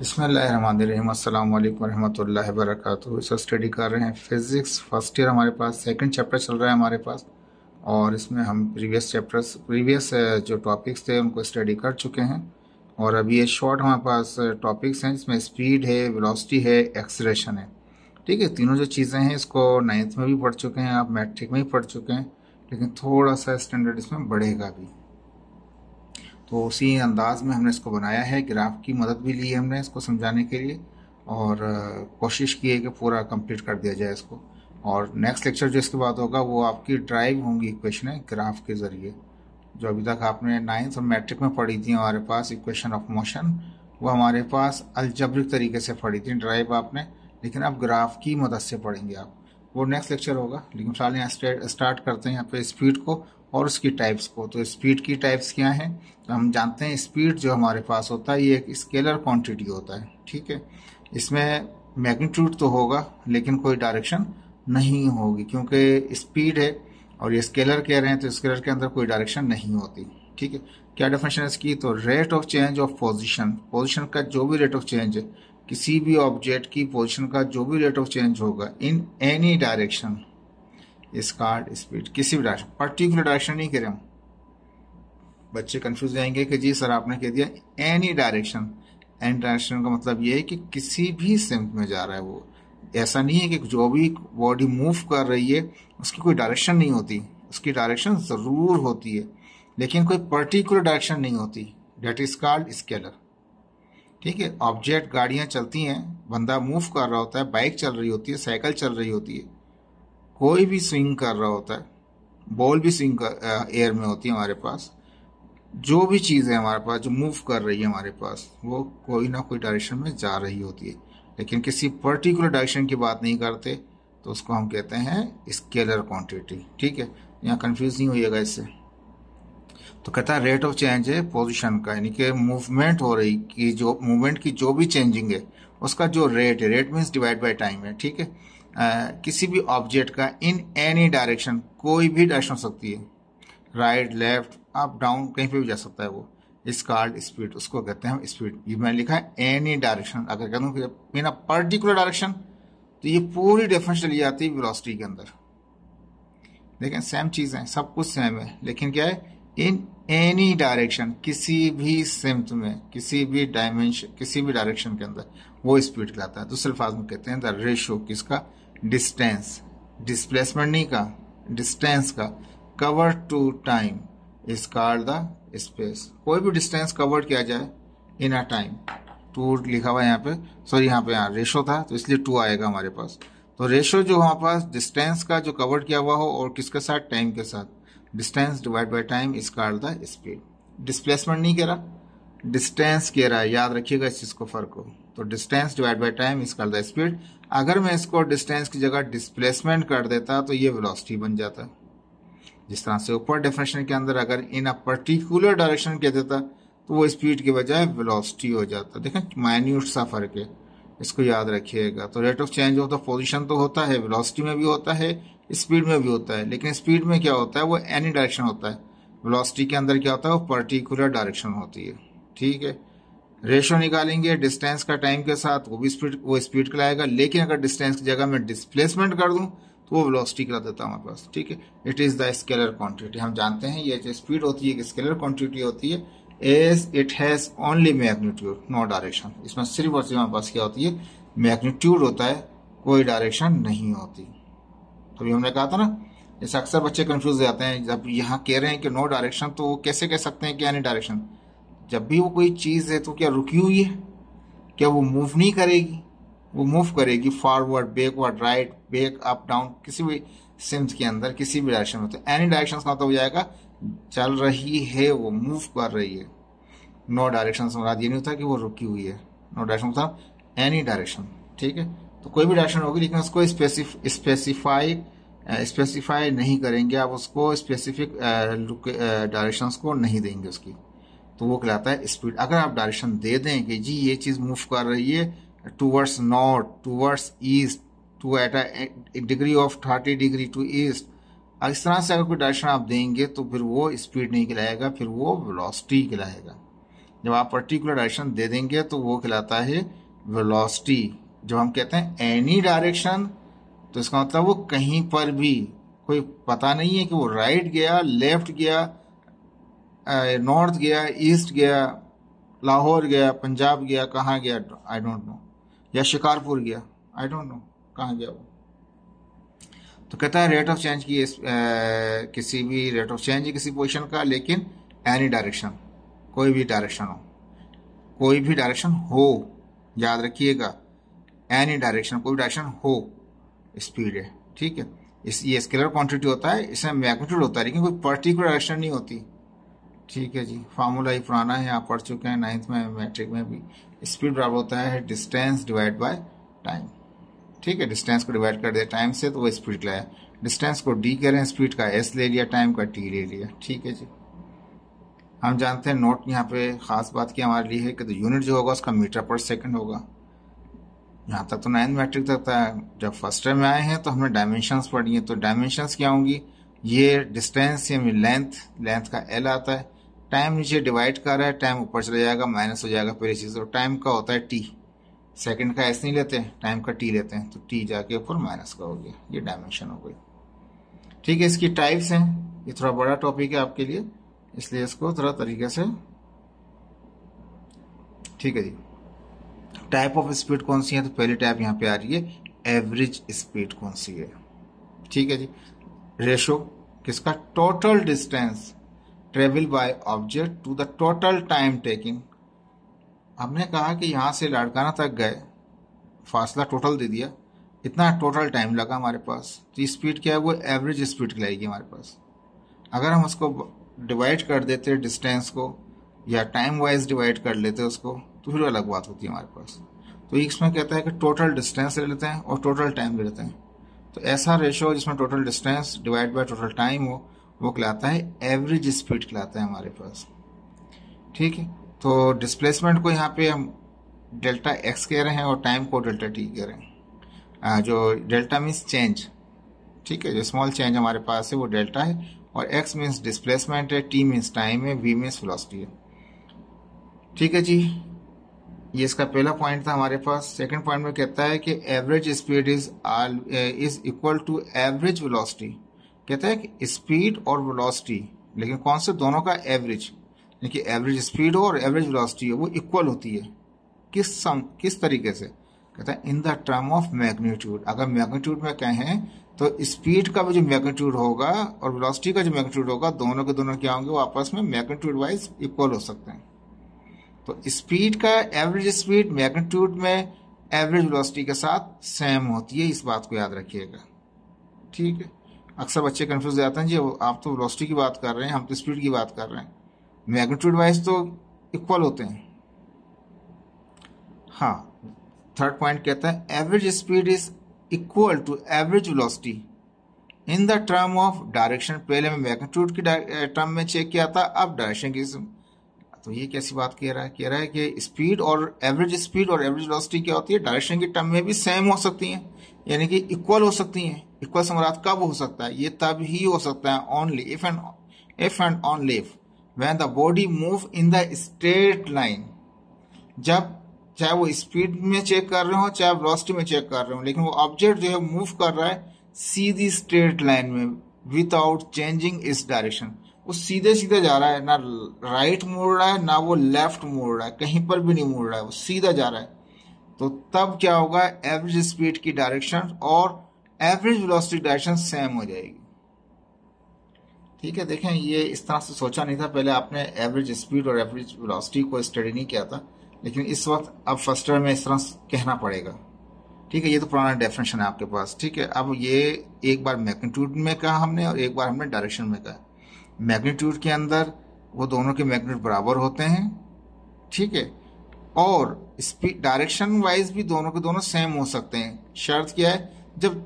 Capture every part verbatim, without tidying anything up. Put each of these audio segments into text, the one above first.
बिस्मिल्लाहिर्रहमानिर्रहीम अस्सलाम वालेकुम रहमतुल्लाहि वबरकातुहू। इसको स्टडी कर रहे हैं फिज़िक्स फर्स्ट ईयर, हमारे पास सेकंड चैप्टर चल रहा है हमारे पास, और इसमें हम प्रीवियस चैप्टर्स प्रीवियस जो टॉपिक्स थे उनको स्टडी कर चुके हैं। और अभी ये शॉर्ट हमारे पास टॉपिक्स हैं जिसमें स्पीड है, वेलोसिटी है, एक्सेलरेशन है। ठीक है, तीनों जो चीज़ें हैं इसको नाइन्थ में भी पढ़ चुके हैं आप, मैट्रिक में भी पढ़ चुके हैं, लेकिन थोड़ा सा स्टैंडर्ड इसमें बढ़ेगा भी। तो उसी अंदाज़ में हमने इसको बनाया है, ग्राफ की मदद भी ली है हमने इसको समझाने के लिए, और कोशिश की है कि पूरा कंप्लीट कर दिया जाए इसको। और नेक्स्ट लेक्चर जो इसके बाद होगा वो आपकी ड्राइव होंगी इक्वेशनें ग्राफ के ज़रिए, जो अभी तक आपने नाइन्थ और मैट्रिक में पढ़ी थी हमारे पास इक्वेशन ऑफ मोशन, वो हमारे पास अलजब्रिक तरीके से पढ़ी थी ड्राइव आपने, लेकिन अब ग्राफ की मदद से पढ़ेंगे आप, वो नेक्स्ट लेक्चर होगा। लेकिन फिलहाल यहाँ स्टार्ट करते हैं यहाँ पे स्पीड को और उसकी टाइप्स को। तो स्पीड की टाइप्स क्या हैं? तो हम जानते हैं स्पीड जो हमारे पास होता है ये एक स्केलर क्वांटिटी होता है। ठीक है, इसमें मैग्नीट्यूड तो होगा लेकिन कोई डायरेक्शन नहीं होगी, क्योंकि स्पीड है और ये स्केलर कह रहे हैं तो स्केलर के अंदर कोई डायरेक्शन नहीं होती। ठीक है, क्या डेफिनेशन है इसकी? तो rate of change of position, position का जो भी रेट ऑफ चेंज है, किसी भी ऑब्जेक्ट की पोजिशन का जो भी रेट ऑफ चेंज होगा इन एनी डायरेक्शन, इसका स्पीड किसी भी डायरेक्शन, पर्टिकुलर डायरेक्शन नहीं कह रहे हम, बच्चे कंफ्यूज रहेंगे कि जी सर आपने कह दिया एनी डायरेक्शन। एनी डायरेक्शन का मतलब ये है कि किसी भी सिम्प में जा रहा है वो, ऐसा नहीं है कि जो भी बॉडी मूव कर रही है उसकी कोई डायरेक्शन नहीं होती, उसकी डायरेक्शन ज़रूर होती है लेकिन कोई पर्टिकुलर डायरेक्शन नहीं होती, डेट इज कॉल्ड स्केलर। ठीक है, ऑब्जेक्ट गाड़ियाँ चलती हैं, बंदा मूव कर रहा होता है, बाइक चल रही होती है, साइकिल चल रही होती है, कोई भी स्विंग कर रहा होता है, बॉल भी स्विंग एयर में होती है हमारे पास, जो भी चीज़ है हमारे पास जो मूव कर रही है हमारे पास वो कोई ना कोई डायरेक्शन में जा रही होती है, लेकिन किसी पर्टिकुलर डायरेक्शन की बात नहीं करते, तो उसको हम कहते हैं स्केलर क्वांटिटी। ठीक है, यहाँ कंफ्यूज नहीं होइएगा इससे। तो कहता है रेट ऑफ चेंज है पोजिशन का, यानी कि मूवमेंट हो रही की जो मूवमेंट की जो भी चेंजिंग है उसका जो रेट है, rate means divide by time है। ठीक है, Uh, किसी भी ऑब्जेक्ट का इन एनी डायरेक्शन, कोई भी डायरेक्शन हो सकती है, राइट लेफ्ट अप डाउन कहीं पे भी जा सकता है वो, इस कार्ड स्पीड उसको कहते हैं हम स्पीड। ये मैंने लिखा है एनी डायरेक्शन, अगर कहता हूँ बिना पर्टिकुलर डायरेक्शन तो ये पूरी डिफरेंस चली जाती है वेलोसिटी के अंदर। लेकिन सेम चीज़ है, सब कुछ सेम है, लेकिन क्या है इन एनी डायरेक्शन, किसी भी सिम्त में, किसी भी डायमेंशन, किसी भी डायरेक्शन के अंदर वो स्पीड कहलाता है। दूसरे अल्फाज में कहते हैं द रेशो, किसका? डिस्टेंस, डिस्प्लेसमेंट नहीं का, डिस्टेंस का, cover to time is called the space. कोई भी डिस्टेंस कवर किया जाए इन अ टाइम, टू लिखा हुआ है यहाँ पे, सॉरी यहाँ पे यहाँ रेशो था तो इसलिए टू आएगा हमारे पास। तो रेशो जो हमारे पास डिस्टेंस का जो कवर किया हुआ हो और किसके साथ, टाइम के साथ, distance divide by time is called the speed. Displacement नहीं कह रहा, डिस्टेंस कह रहा है, याद रखिएगा इस चीज़ को, फर्क हो। तो distance divide by time is called the speed. अगर मैं इसको डिस्टेंस की जगह डिस्प्लेसमेंट कर देता तो ये वेलोसिटी बन जाता। जिस तरह से ऊपर डेफिनेशन के अंदर अगर इन अ पर्टिकुलर डायरेक्शन कह देता तो वो स्पीड के बजाय वेलोसिटी हो जाता। देखें माइन्यूट सा फर्क है, इसको याद रखिएगा। तो rate of change of the position तो होता है, वेलोसिटी में भी होता है, स्पीड में भी होता है, लेकिन स्पीड में क्या होता है वो एनी डायरेक्शन होता है, वेलोसिटी के अंदर क्या होता है वो पर्टिकुलर डायरेक्शन होती है। ठीक है, रेशो निकालेंगे डिस्टेंस का टाइम के साथ, वो भी स्पीड, वो स्पीड कहलाएगा, लेकिन अगर डिस्टेंस की जगह मैं डिस्प्लेसमेंट कर दूं तो वो वेलोसिटी कहला देता हूं हमारे पास। ठीक है, it is the scalar quantity. हम जानते हैं ये जो स्पीड होती है स्केलर क्वांटिटी होती है, as it has only magnitude no direction. इसमें सिर्फ और सिर्फ हमारे पास क्या होती है मैग्नीट्यूड होता है, कोई डायरेक्शन नहीं होती। अभी हमने कहा था ना, जैसे अक्सर बच्चे कन्फ्यूज हो जाते हैं जब यहाँ कह रहे हैं कि नो डायरेक्शन, तो वो कैसे कह सकते हैं कि यानी डायरेक्शन? जब भी वो कोई चीज़ है तो क्या रुकी हुई है, क्या वो मूव नहीं करेगी? वो मूव करेगी, forward, backward, right, back, up, down, किसी भी सिम्स के अंदर, किसी भी डायरेक्शन में। तो एनी डायरेक्शन का मतलब हो जाएगा चल रही है, वो मूव कर रही है। नो डायरेक्शन से मतलब ये नहीं होता कि वो रुकी हुई है, नो डायरेक्शन मतलब एनी डायरेक्शन। ठीक है, तो कोई भी डायरेक्शन होगी लेकिन उसको स्पेसिफाई स्पेसिफाई नहीं करेंगे आप, उसको स्पेसिफिक डायरेक्शंस को नहीं देंगे उसकी, तो वो कहलाता है स्पीड। अगर आप डायरेक्शन दे दें कि जी ये चीज़ मूव कर रही है towards north, towards east, to at a degree of thirty degree to east, इस तरह से अगर कोई डायरेक्शन आप देंगे तो फिर वो स्पीड नहीं कहलाएगा, फिर वो वेलोसिटी कहलाएगा। जब आप पर्टिकुलर डायरेक्शन दे देंगे तो वो कहलाता है वेलोसिटी। जब हम कहते हैं एनी डायरेक्शन तो इसका मतलब वो कहीं पर भी, कोई पता नहीं है कि वो राइट गया, लेफ्ट गया, नॉर्थ गया, ईस्ट गया, लाहौर गया, पंजाब गया, कहाँ गया आई डोंट नो, या शिकारपुर गया आई डोंट नो कहाँ गया वो। तो कहता है रेट ऑफ चेंज की इस, आ, किसी भी रेट ऑफ चेंज है किसी पोजीशन का, लेकिन एनी डायरेक्शन, कोई भी डायरेक्शन हो, कोई भी डायरेक्शन हो, याद रखिएगा एनी डायरेक्शन, कोई भी डायरेक्शन हो, स्पीड है, ठीक है। इस ये स्केलर क्वांटिटी होता है, इसमें मैग्नीट्यूड होता है, लेकिन कोई पर्टिकुलर डायरेक्शन नहीं होती, ठीक है जी। फार्मूला ही पुराना है, आप पढ़ चुके हैं नाइन्थ में, मैट्रिक में भी। स्पीड बराबर होता है डिस्टेंस डिवाइड बाय टाइम, ठीक है। डिस्टेंस को डिवाइड कर दिया टाइम से तो वो स्पीड लाया। डिस्टेंस को डी कह रहे हैं, स्पीड का एस ले लिया, टाइम का टी ले लिया, ठीक है जी। हम जानते हैं नोट यहाँ पे खास बात की हमारे लिए है कि तो यूनिट जो होगा उसका मीटर पर सेकंड होगा। यहाँ तक तो नाइन्थ मैट्रिक तक था। जब फर्स्ट टाइम में आए हैं तो हमने डायमेंशंस पढ़ी हैं, तो डायमेंशंस क्या होंगी, ये डिस्टेंस यानी लेंथ, लेंथ का एल आता है, टाइम नीचे डिवाइड कर रहा है, टाइम ऊपर चला जाएगा, माइनस हो जाएगा पहली चीज़, और टाइम का होता है टी, सेकंड का एस नहीं लेते, टाइम का टी लेते हैं, तो टी जाके ऊपर माइनस का हो गया, ये डायमेंशन हो गई, ठीक है। इसकी टाइप्स हैं, ये थोड़ा बड़ा टॉपिक है आपके लिए, इसलिए इसको थोड़ा तरीके से, ठीक है जी। टाइप ऑफ स्पीड कौन सी है, तो पहली टाइप यहाँ पे आ रही है एवरेज स्पीड कौन सी है, ठीक है जी। रेशो किसका, total distance travel by object to the total time taking. हमने कहा कि यहाँ से लाड़काना तक गए, फासला टोटल दे दिया, इतना टोटल टाइम लगा हमारे पास, तो स्पीड क्या है वो एवरेज स्पीड लाएगी हमारे पास। अगर हम उसको डिवाइड कर देते डिस्टेंस को या टाइम वाइज डिवाइड कर लेते उसको तो फिर अलग बात होती है हमारे पास। तो इसमें कहता है कि टोटल डिस्टेंस ले लेते हैं और टोटल टाइम ले लेते हैं, तो ऐसा रेशो जिसमें total distance divide by total time हो वो कहलाता है एवरेज स्पीड कहलाता है हमारे पास, ठीक है। तो डिस्प्लेसमेंट को यहाँ पे हम डेल्टा एक्स कह रहे हैं और टाइम को डेल्टा टी कह रहे हैं। जो डेल्टा मीन्स चेंज, ठीक है, जो स्मॉल चेंज हमारे पास है वो डेल्टा है, और एक्स मीन्स डिस्प्लेसमेंट है, टी मीन्स टाइम है, वी मीन्स वेलोसिटी है, ठीक है जी। ये इसका पहला पॉइंट था हमारे पास। सेकंड पॉइंट में कहता है कि average speed is all is equal to average velocity. कहता है कि स्पीड और वेलोसिटी, लेकिन कौन से, दोनों का एवरेज, लेकिन एवरेज स्पीड हो और एवरेज वेलोसिटी हो वो इक्वल होती है। किस सम किस तरीके से, कहता है in the term of magnitude. अगर मैग्नीट्यूड में कहें तो स्पीड का भी जो मैग्नीट्यूड होगा और वेलोसिटी का जो मैग्नीट्यूड होगा, दोनों के दोनों क्या होंगे, वो आपस में मैग्नीट्यूड वाइज इक्वल हो सकते हैं। तो स्पीड का एवरेज स्पीड मैग्नीट्यूड में एवरेज वेलोसिटी के साथ सेम होती है, इस बात को याद रखिएगा, ठीक है। अक्सर बच्चे कंफ्यूज हो जाते हैं जी, आप तो वेलोसिटी की बात कर रहे हैं, हम तो स्पीड की बात कर रहे हैं, मैग्नीट्यूड वाइज तो इक्वल होते हैं। हाँ, थर्ड पॉइंट कहता है average speed is equal to average velocity in the term of direction. पहले में मैग्नीट्यूड की टर्म में चेक किया था, अब डायरेक्शन की। तो ये कैसी बात कह रहा है, कह रहा है कि स्पीड और एवरेज स्पीड और एवरेज वेलोसिटी क्या होती है, डायरेक्शन की टर्म में भी सेम हो सकती हैं, यानी कि इक्वल हो सकती हैं। इक्वल से मुराद कब हो सकता है, ये तब ही हो सकता है, only if and if and only if when the body move in the straight line. जब चाहे वो स्पीड में चेक कर रहे हो चाहे वेलोसिटी में चेक कर रहे हो, लेकिन वो ऑब्जेक्ट जो है मूव कर रहा है सीधी स्ट्रेट लाइन में विदाउट चेंजिंग इस डायरेक्शन। वो सीधे सीधे जा रहा है, ना राइट मोड़ रहा है ना वो लेफ्ट मोड़ रहा है, कहीं पर भी नहीं मोड़ रहा है, वो सीधा जा रहा है। तो तब क्या होगा, एवरेज स्पीड की डायरेक्शन और एवरेज वेलोसिटी डायरेक्शन सेम हो जाएगी, ठीक है। देखें, ये इस तरह से सोचा नहीं था पहले, आपने एवरेज स्पीड और एवरेज वेलोसिटी को स्टडी नहीं किया था, लेकिन इस वक्त अब फर्स्ट ईयर में इस तरह कहना पड़ेगा, ठीक है। ये तो पुराना डेफिनेशन है आपके पास, ठीक है। अब ये एक बार मैग्नीट्यूड में कहा हमने और एक बार हमने डायरेक्शन में कहा। मैग्नीट्यूड के अंदर वो दोनों के मैग्नीट्यूड बराबर होते हैं, ठीक है, और स्पीड डायरेक्शन वाइज भी दोनों के दोनों सेम हो सकते हैं। शर्त क्या है, जब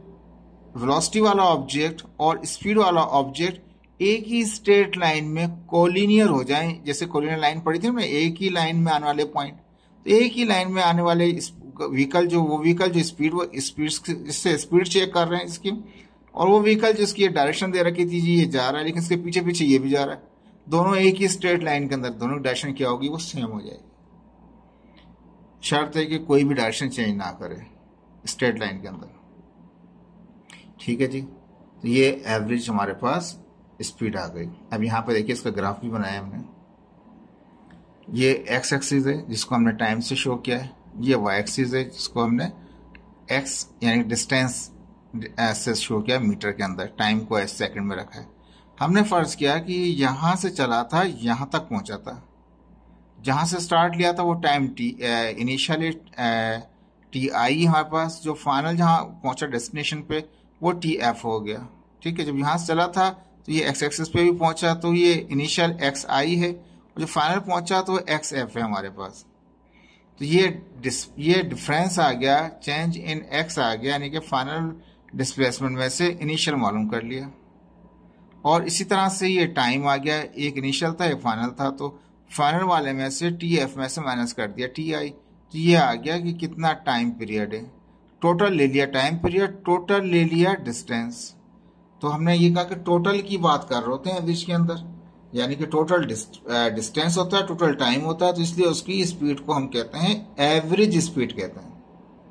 वेलोसिटी वाला ऑब्जेक्ट और स्पीड वाला ऑब्जेक्ट एक ही स्ट्रेट लाइन में कोलिनियर हो जाएं, जैसे कोलिनियर लाइन पढ़ी थी हमने, एक ही लाइन में आने वाले पॉइंट, तो एक ही लाइन में आने वाले व्हीकल जो वो व्हीकल जो स्पीड वो स्पीड इससे स्पीड चेक कर रहे हैं इसकी, और वो व्हीकल जिसकी डायरेक्शन दे रखी थी जी ये जा रहा है, लेकिन इसके पीछे पीछे ये भी जा रहा है, दोनों एक ही स्ट्रेट लाइन के अंदर, दोनों डायरेक्शन क्या होगी वो सेम हो जाएगी। शर्त है कि कोई भी डायरेक्शन चेंज ना करे स्ट्रेट लाइन के अंदर। ठीक है जी, तो ये एवरेज हमारे पास स्पीड आ गई। अब यहाँ पे देखिए इसका ग्राफ भी बनाया हमने। ये एक्स एक्सिस है जिसको हमने टाइम से शो किया है, ये वाई एक्सिस है जिसको हमने एक्स यानी डिस्टेंस से शो किया मीटर के अंदर, टाइम को एस सेकंड में रखा है। हमने फर्ज किया कि यहाँ से चला था यहाँ तक पहुँचा था, जहाँ से स्टार्ट लिया था वो time T initially T I, हमारे पास जो फाइनल जहाँ पहुँचा डेस्टिनेशन पे वो टी एफ हो गया। ठीक है, जब यहाँ से चला था तो ये एक्स एक्सिस पे भी पहुँचा तो ये इनिशियल एक्स आई है, और जो फाइनल पहुँचा तो एक्स एफ है हमारे पास। तो ये डिस ये डिफरेंस आ गया, चेंज इन एक्स आ गया, यानी कि फाइनल डिस्प्लेसमेंट में से इनिशियल मालूम कर लिया। और इसी तरह से ये टाइम आ गया, एक इनिशियल था एक फाइनल था, तो फाइनल वाले में से टी एफ में से माइनस कर दिया टी आई, तो ये आ गया कि कितना टाइम पीरियड है। टोटल ले लिया टाइम पीरियड, टोटल ले लिया डिस्टेंस। तो हमने ये कहा कि टोटल की बात कर रहे होते हैं एवरेज के अंदर, यानी कि टोटल डिस्टेंस होता है टोटल टाइम होता है, तो इसलिए उसकी स्पीड को हम कहते हैं एवरेज स्पीड कहते हैं।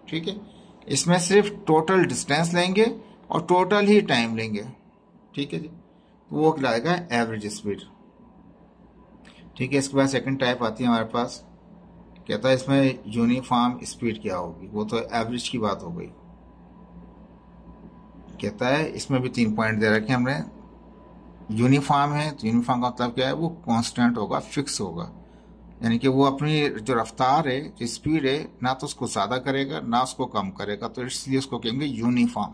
ठीक है, इसमें सिर्फ टोटल डिस्टेंस लेंगे और टोटल ही टाइम लेंगे। ठीक है जी, तो वो कहलाएगा एवरेज स्पीड। ठीक है, इसके बाद सेकंड टाइप आती है हमारे पास, कहता है इसमें यूनिफॉर्म स्पीड क्या होगी, वो तो एवरेज की बात हो गई। कहता है इसमें भी तीन पॉइंट दे रखे हमने, यूनिफॉर्म है तो यूनिफॉर्म का मतलब क्या है, वो कांस्टेंट होगा फिक्स होगा, यानी कि वो अपनी जो रफ्तार है जो स्पीड है ना तो उसको ज़्यादा करेगा ना उसको कम करेगा, तो इसलिए उसको कहेंगे यूनिफॉर्म,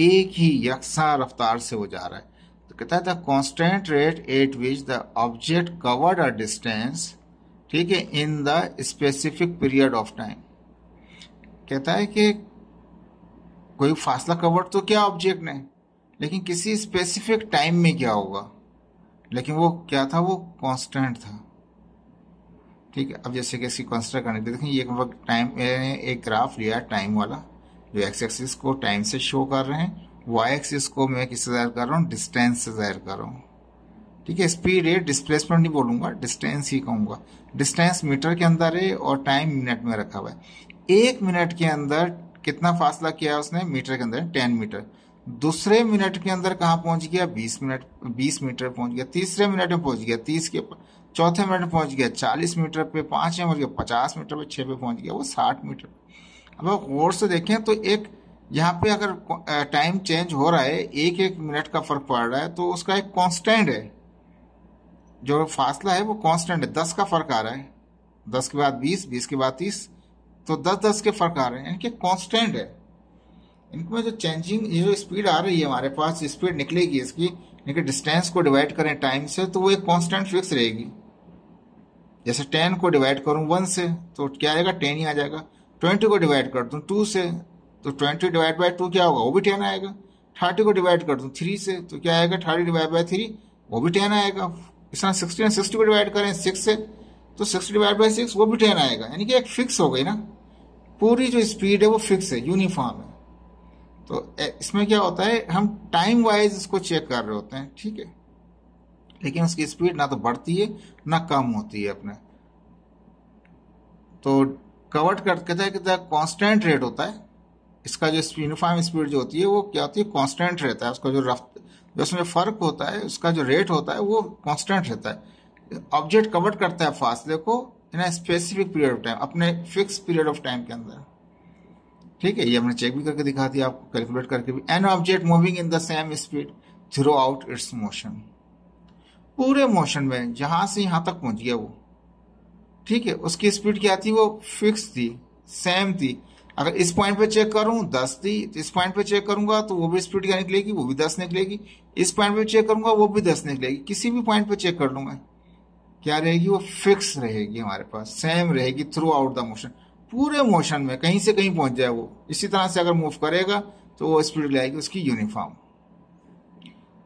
एक ही यकसा रफ्तार से वो जा रहा है। तो कहता है the constant rate at which the object covered a distance, ठीक है, in the specific period of time. कहता है कि कोई फासला कवर तो क्या ऑब्जेक्ट ने, लेकिन किसी स्पेसिफिक टाइम में क्या होगा, लेकिन वो क्या था वो कांस्टेंट था। ठीक है, अब जैसे कि इसकी कंस्ट्रक्ट करने के देखें, ये एक टाइम एक ग्राफ लिया टाइम वाला, जो एक्स एक्सिस को टाइम से शो कर रहे हैं, वाई एक्सिस को मैं किससे जाहिर कर रहा हूँ डिस्टेंस से जाहिर कर रहा हूँ। ठीक है, स्पीड है डिस्प्लेसमेंट नहीं बोलूँगा, डिस्टेंस ही कहूँगा। डिस्टेंस मीटर के अंदर है और टाइम मिनट में रखा हुआ है। एक मिनट के अंदर कितना फासला किया उसने मीटर के अंदर, टेन मीटर। दूसरे मिनट के अंदर कहाँ पहुँच गया, बीस मिनट, बीस मीटर पहुँच गया। तीसरे मिनट में पहुँच गया तीस के, चौथे मिनट में पहुँच गया चालीस मीटर पे, पाँचवें मिनट में पचास मीटर पे, छः पे पहुँच गया वो साठ मीटर। अब आप गौर से देखें तो एक यहाँ पे अगर टाइम चेंज हो रहा है, एक एक मिनट का फर्क पड़ रहा है, तो उसका एक कॉन्स्टेंट है, जो फासला है वो कॉन्स्टेंट है। दस का फर्क आ रहा है, दस के बाद बीस, बीस के बाद तीस, तो दस दस के फर्क आ रहे हैं, यानी कि कॉन्स्टेंट है। इनमें जो चेंजिंग ये जो स्पीड आ रही है हमारे पास, स्पीड निकलेगी इसकी, लेकिन डिस्टेंस को डिवाइड करें टाइम से तो वो एक कांस्टेंट फिक्स रहेगी। जैसे टेन को डिवाइड करूं वन से तो क्या आएगा, टेन ही आ जाएगा। ट्वेंटी को डिवाइड कर दूं टू से तो ट्वेंटी डिवाइड बाई टू क्या होगा, वो भी टेन आएगा। थर्टी को डिवाइड कर दूं थ्री से तो क्या आएगा, थर्टी डिवाइड बाई थ्री, वो भी टेन आएगा। इस तरह सिक्सटी ने सिक्सटी को डिवाइड करें सिक्स से तो सिक्सटी डिवाइड बाई सिक्स, वो भी टेन आएगा। यानी कि एक फिक्स हो गई ना, पूरी जो स्पीड है वो फिक्स है, यूनिफॉर्म है। तो इसमें क्या होता है, हम टाइम वाइज इसको चेक कर रहे होते हैं। ठीक है, लेकिन उसकी स्पीड ना तो बढ़ती है ना कम होती है अपने। तो कवर्ड करता है कि कांस्टेंट रेट होता है इसका, जो यूनिफॉर्म स्पीड जो होती है वो क्या होती है, कांस्टेंट रहता है उसका, जो रफ्त जो उसमें फर्क होता है उसका जो रेट होता है वो कांस्टेंट रहता है। ऑब्जेक्ट कवर करता है फासले को in specific period of time, अपने फिक्स पीरियड ऑफ टाइम के अंदर। ठीक है, ये हमने चेक भी करके दिखा दिया आपको, कैलकुलेट करके भी। An object moving in the same speed throughout its motion, पूरे मोशन में जहाँ से यहाँ तक पहुँच गया वो, ठीक है, उसकी स्पीड क्या थी, वो फिक्स थी, सेम थी। अगर इस पॉइंट पे चेक करूँ दस थी, तो इस पॉइंट पे चेक करूँगा तो वो भी स्पीड क्या निकलेगी, वो भी दस निकलेगी। इस पॉइंट पे चेक करूँगा वो भी दस निकलेगी, किसी भी पॉइंट पे चेक कर लूँगा क्या रहेगी, वो फिक्स रहेगी हमारे पास, सेम रहेगी थ्रू आउट द मोशन, पूरे मोशन में कहीं से कहीं पहुंच जाए वो। इसी तरह से अगर मूव करेगा तो वो स्पीड लाएगी उसकी uniform.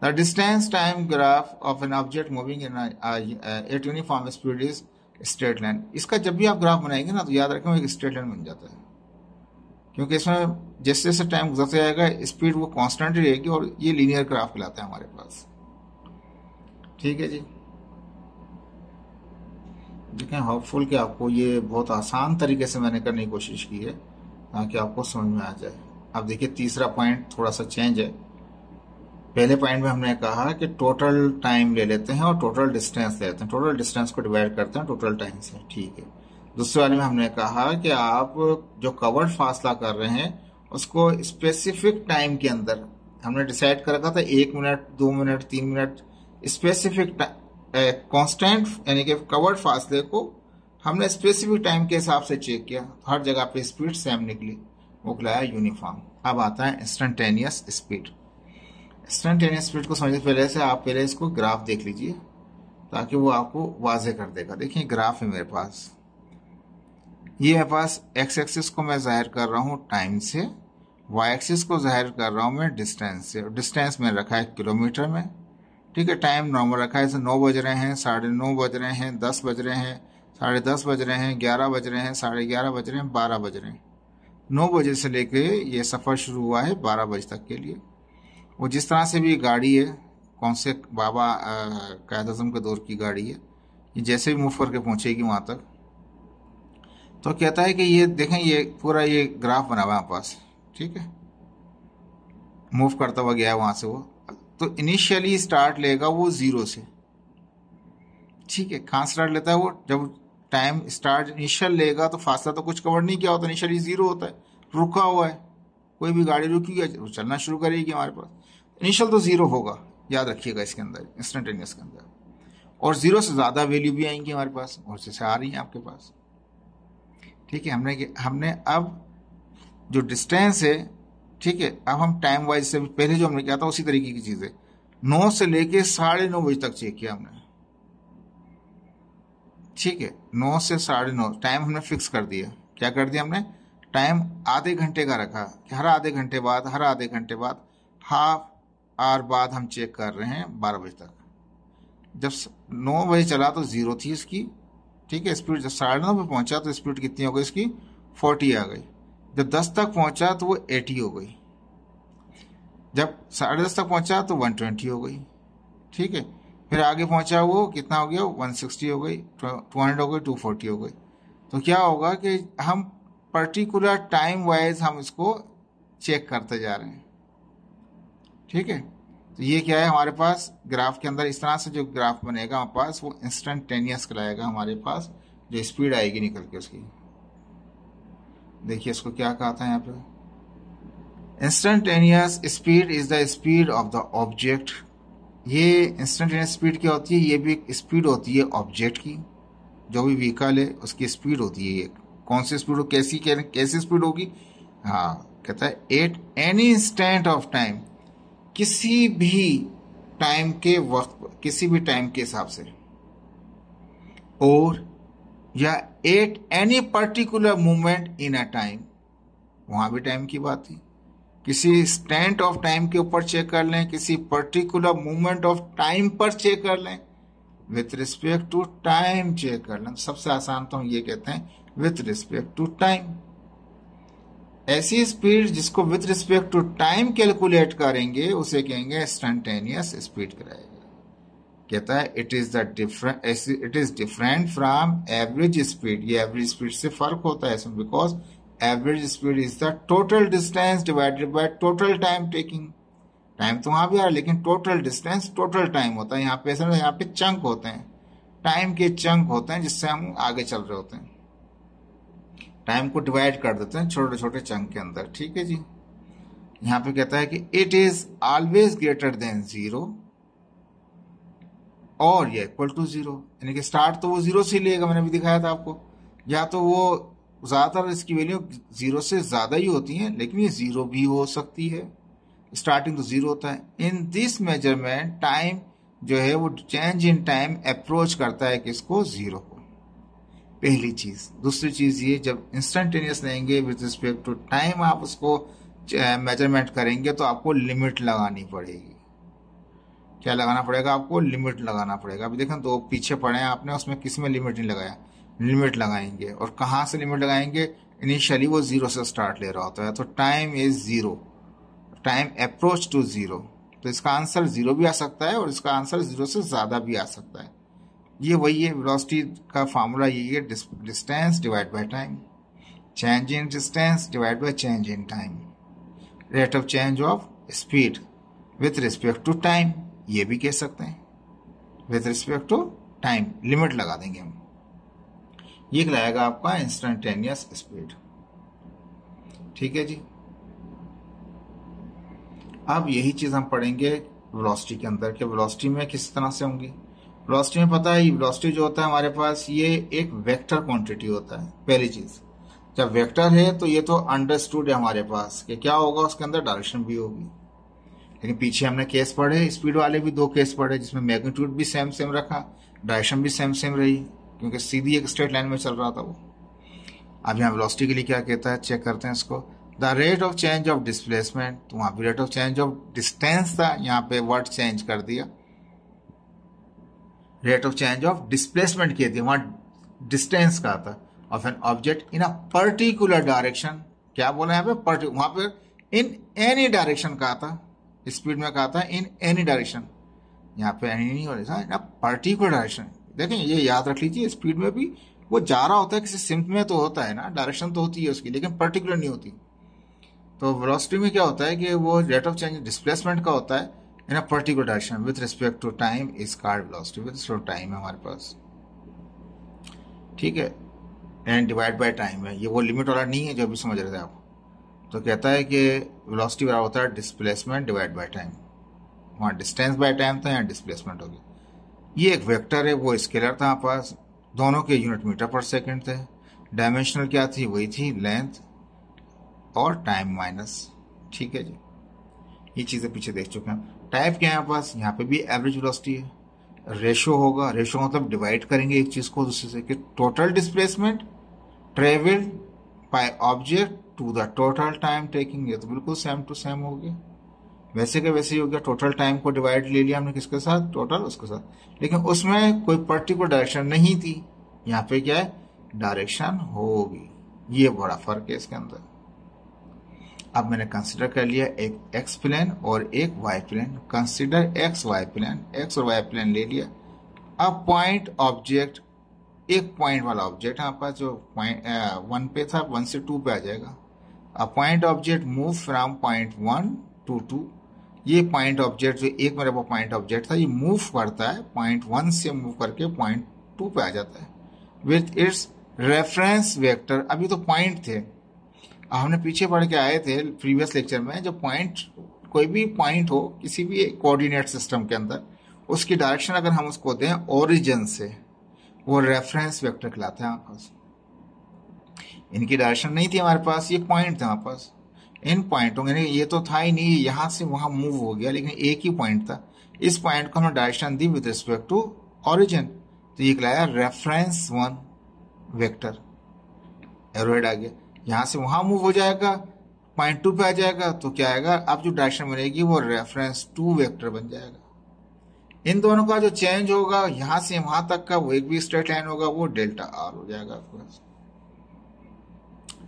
The distance time graph of an object moving in at uniform speed is straight line. इसका जब भी आप ग्राफ बनाएंगे ना तो याद रखें वो एक स्ट्रेट लाइन बन जाता है, क्योंकि इसमें जैसे जैसे टाइम गुजरता जाएगा स्पीड वो कॉन्स्टेंट रहेगी, और ये लीनियर ग्राफ कहलाता है हमारे पास। ठीक है जी। देखें, होपफुल कि आपको ये बहुत आसान तरीके से मैंने करने की कोशिश की है ताकि आपको समझ में आ जाए। अब देखिए तीसरा पॉइंट थोड़ा सा चेंज है। पहले पॉइंट में हमने कहा कि टोटल टाइम ले लेते हैं और टोटल डिस्टेंस ले लेते हैं, टोटल डिस्टेंस को डिवाइड करते हैं टोटल टाइम से, ठीक है। दूसरे वाले में हमने कहा कि आप जो कवर्ड फासला कर रहे हैं उसको स्पेसिफिक टाइम के अंदर हमने डिसाइड कर रखा था, एक मिनट दो मिनट तीन मिनट, स्पेसिफिक कांस्टेंट यानी कि कवर्ड फासले को हमने स्पेसिफिक टाइम के हिसाब से चेक किया, हर जगह पे स्पीड सेम निकली, वो कहलाया यूनिफॉर्म। अब आता है इंस्टेंटेनियस स्पीड। इंस्टेंटेनियस स्पीड को समझने पहले से आप पहले इसको ग्राफ देख लीजिए ताकि वो आपको वाजे कर देगा। देखिए ग्राफ है मेरे पास, ये मेरे पास एक्स एक्सिस को मैं जाहिर कर रहा हूँ टाइम से, वाई एक्सिस को जाहिर कर रहा हूँ मैं डिस्टेंस से, और डिस्टेंस में रखा है किलोमीटर में, ठीक है। टाइम नॉर्मल रखा है, जैसे नौ बज रहे हैं, साढ़े नौ बज रहे हैं, दस बज रहे हैं, साढ़े दस बज रहे हैं, ग्यारह बज रहे हैं, साढ़े ग्यारह बज रहे हैं, बारह बज रहे हैं। नौ बजे से लेके ये सफ़र शुरू हुआ है बारह बजे तक के लिए। वो जिस तरह से भी गाड़ी है, कौन से बाबा कायद आज़म के दौर की गाड़ी है, ये जैसे भी मूव करके पहुँचेगी वहाँ तक, तो कहता है कि ये देखें ये पूरा ये ग्राफ बना हुआ है पास, ठीक है, मूव करता हुआ गया है वहाँ से वो, तो इनिशियली स्टार्ट लेगा वो ज़ीरो से, ठीक है। कहाँ स्टार्ट लेता है वो, जब टाइम स्टार्ट इनिशियल लेगा तो फासला तो कुछ कवर नहीं किया होता, इनिशियली ज़ीरो होता है, रुका हुआ है, कोई भी गाड़ी रुकी है वो चलना शुरू करेगी हमारे पास, इनिशियल तो ज़ीरो होगा, याद रखिएगा इसके अंदर, इंस्टेंटेनियस के अंदर। और ज़ीरो से ज़्यादा वैल्यू भी आएंगी हमारे पास, और जैसे आ रही हैं आपके पास, ठीक है। हमने हमने अब जो डिस्टेंस है, ठीक है, अब हम टाइम वाइज से पहले जो हमने किया था उसी तरीके की चीज़ है, नौ से लेके साढ़े नौ बजे तक चेक किया हमने, ठीक है, नौ से साढ़े नौ टाइम हमने फिक्स कर दिया। क्या कर दिया हमने, टाइम आधे घंटे का रखा कि हर आधे घंटे बाद हर आधे घंटे बाद हाफ आवर बाद हम चेक कर रहे हैं बारह बजे तक। जब नौ बजे चला तो ज़ीरो थी इसकी, ठीक है, स्पीड, जब साढ़े नौ पर पहुंचा तो स्पीड कितनी हो गई इसकी, चालीस आ गई। जब दस तक पहुंचा तो वो अस्सी हो गई, जब साढ़े दस तक पहुंचा तो एक सौ बीस हो गई, ठीक है। फिर आगे पहुंचा वो कितना हो गया, एक सौ साठ हो गई, दो सौ हो गई, दो सौ चालीस हो गई। तो क्या होगा कि हम पर्टिकुलर टाइम वाइज हम इसको चेक करते जा रहे हैं, ठीक है। तो ये क्या है हमारे पास ग्राफ के अंदर, इस तरह से जो ग्राफ बनेगा हमारे पास वो इंस्टेंटेनियस कहलाएगा, हमारे पास जो स्पीड आएगी निकल के उसकी। देखिए इसको क्या कहा था यहाँ पे, instantaneous speed is the speed of the object. ये इंस्टेंटेनियस स्पीड क्या होती है, ये भी एक स्पीड होती है ऑब्जेक्ट की, जो भी व्हीकल है उसकी स्पीड होती है। ये कौन सी स्पीड हो, कैसी कैसी स्पीड होगी, हाँ कहता है at any instant of time, किसी भी टाइम के वक्त, किसी भी टाइम के हिसाब से, और या at any particular moment in a time, वहाँ भी टाइम की बात थी, किसी स्टैंड ऑफ टाइम के ऊपर चेक कर लें, किसी पर्टिकुलर मोमेंट ऑफ टाइम पर चेक कर लें, with respect to time check कर लें। सबसे आसान तो हम ये कहते हैं विथ रिस्पेक्ट टू टाइम। ऐसी स्पीड जिसको with respect to time calculate करेंगे उसे कहेंगे इंस्टेंटेनियस स्पीड कराएगा। कहता है it is the different, it is different from average speed, ये एवरेज स्पीड से फर्क होता है इसमें, because average speed is the total distance divided by total time taking. Time तो वहां भी आ रहा है लेकिन टोटल डिस्टेंस टोटल टाइम होता है, यहाँ पे ऐसा, यहाँ पे चंक होते हैं, टाइम के चंक होते हैं जिससे हम आगे चल रहे होते हैं, टाइम को डिवाइड कर देते हैं छोटे छोटे चंक के अंदर, ठीक है जी। यहाँ पे कहता है कि it is always greater than zero और ये इक्वल टू जीरो, यानी कि स्टार्ट तो वो जीरो से लेगा, मैंने भी दिखाया था आपको, या तो वो ज़्यादातर इसकी वैल्यू जीरो से ज़्यादा ही होती है, लेकिन ये जीरो भी हो सकती है, स्टार्टिंग तो जीरो होता है। इन दिस मेजरमेंट टाइम जो है वो चेंज इन टाइम अप्रोच करता है कि इसको जीरो को, पहली चीज़। दूसरी चीज़ ये, जब इंस्टेंटेनियस लेंगे विद रिस्पेक्ट टू टाइम आप उसको मेजरमेंट करेंगे तो आपको लिमिट लगानी पड़ेगी। क्या लगाना पड़ेगा आपको, लिमिट लगाना पड़ेगा। अभी देखें दो पीछे पड़े हैं आपने, उसमें किसी में लिमिट नहीं लगाया, लिमिट लगाएंगे। और कहाँ से लिमिट लगाएंगे, इनिशियली वो जीरो से स्टार्ट ले रहा होता है, तो time is zero, time approach to zero, तो इसका आंसर ज़ीरो भी आ सकता है और इसका आंसर ज़ीरो से ज़्यादा भी आ सकता है। ये वही है, वेलोसिटी का फार्मूला यही है, distance divide by time, change in distance divide by change in time, rate of change of speed with respect to time, ये भी कह सकते हैं with respect to time, limit लगा देंगे हम, ये लाएगा आपका इंस्टेंटेनियस स्पीड। ठीक है जी, अब यही चीज हम पढ़ेंगे वेलोसिटी के अंदर के वेलोसिटी में किस तरह से होंगी। वेलोसिटी में पता है वेलोसिटी जो होता है हमारे पास ये एक वेक्टर क्वांटिटी होता है। पहली चीज जब वेक्टर है तो ये तो अंडरस्टूड है हमारे पास कि क्या होगा, उसके अंदर डायरेक्शन भी होगी, लेकिन पीछे हमने केस पढ़े स्पीड वाले भी दो केस पढ़े जिसमें मैग्नीट्यूड भी सेम सेम रखा, डायरेक्शन भी सेम सेम रही क्योंकि सीधी एक स्ट्रेट लाइन में चल रहा था वो। अब यहाँ वेलोसिटी के लिए क्या कहता है, चेक करते हैं इसको, the rate of change of displacement, तो वहाँ भी rate of change of distance था, यहाँ पे वर्ड चेंज कर दिया, rate of change of displacement कह दिया, वहाँ डिस्टेंस का था, of an object in a particular direction, क्या बोला यहाँ पे, वहाँ पे इन एनी डायरेक्शन कहा था, स्पीड में कहा था इन एनी डायरेक्शन, यहाँ पे एनी नहीं हो रहा था, इन अ पर्टिकुलर डायरेक्शन। देखें ये याद रख लीजिए, स्पीड में भी वो जा रहा होता है किसी सिम्ट में तो होता है ना, डायरेक्शन तो होती है उसकी लेकिन पर्टिकुलर नहीं होती। तो वेलोसिटी में क्या होता है कि वो रेट ऑफ चेंज डिस्प्लेसमेंट का होता है in a particular direction with respect to time is called velocity, with respect to time है हमारे पास। ठीक है, एंड डिवाइड बाय टाइम है, ये वो लिमिट वाला नहीं है जो अभी समझ रहे थे आप। तो कहता है कि वेलोसिटी बराबर होता है डिस्प्लेसमेंट डिवाइड बाय टाइम, वहाँ डिस्टेंस बाय टाइम था, यहाँ डिस्प्लेसमेंट होगी। ये एक वेक्टर है, वो स्केलर था हमारे पास, दोनों के यूनिट मीटर पर सेकंड थे, डायमेंशनल क्या थी वही थी, लेंथ और टाइम माइनस। ठीक है जी, ये चीज़ें पीछे देख चुके हैं। टाइप क्या है हमारे पास, यहाँ पे भी एवरेज वेलोसिटी है, रेशो होगा, रेशो मतलब डिवाइड करेंगे एक चीज़ को दूसरे से, कि total displacement travel by object to the total time taking, ये तो बिल्कुल सेम टू सेम हो गया, वैसे के वैसे ही हो गया। टोटल टाइम को डिवाइड ले लिया हमने किसके साथ, टोटल उसके साथ, लेकिन उसमें कोई पर्टिकुलर डायरेक्शन नहीं थी, यहाँ पे क्या है डायरेक्शन होगी, ये बड़ा फर्क है इसके अंदर। अब मैंने कंसीडर कर लिया एक एक्स प्लेन और एक Y plane, consider X Y plane, X और वाई प्लेन ले लिया। अब पॉइंट ऑब्जेक्ट, एक पॉइंट वाला ऑब्जेक्ट है आपका जो पॉइंट वन पे था, वन से टू पे आ जाएगा। अब point object move from point one to two, ये पॉइंट ऑब्जेक्ट जो एक मेरा वो पॉइंट ऑब्जेक्ट था ये मूव करता है, पॉइंट वन से मूव करके पॉइंट टू पे आ जाता है विथ इट्स रेफरेंस वेक्टर। अभी तो पॉइंट थे, हमने पीछे पढ़ के आए थे प्रीवियस लेक्चर में, जो पॉइंट कोई भी पॉइंट हो किसी भी कोऑर्डिनेट सिस्टम के अंदर, उसकी डायरेक्शन अगर हम उसको दें ओरिजिन से, वो रेफरेंस वेक्टर कहलाते हैं हमारे पास। इनकी डायरेक्शन नहीं थी हमारे पास, ये पॉइंट थे हमारे पास, इन पॉइंटों यानी ये तो था ही नहीं, यहाँ से वहाँ मूव हो गया, लेकिन एक ही पॉइंट था, इस पॉइंट को हमने डायरेक्शन दी विद रिस्पेक्ट टू ऑरिजिन, तो ये कहलाया रेफरेंस वन वेक्टर। एरोहेड आ गया, यहाँ से वहाँ मूव हो जाएगा, पॉइंट टू पे आ जाएगा, तो क्या आएगा, अब जो डायरेक्शन बनेगी वो रेफरेंस टू वेक्टर बन जाएगा। इन दोनों का जो चेंज होगा यहाँ से वहाँ तक का, वो एक भी स्ट्रेट लाइन होगा, वो डेल्टा आर हो जाएगा आपके पास।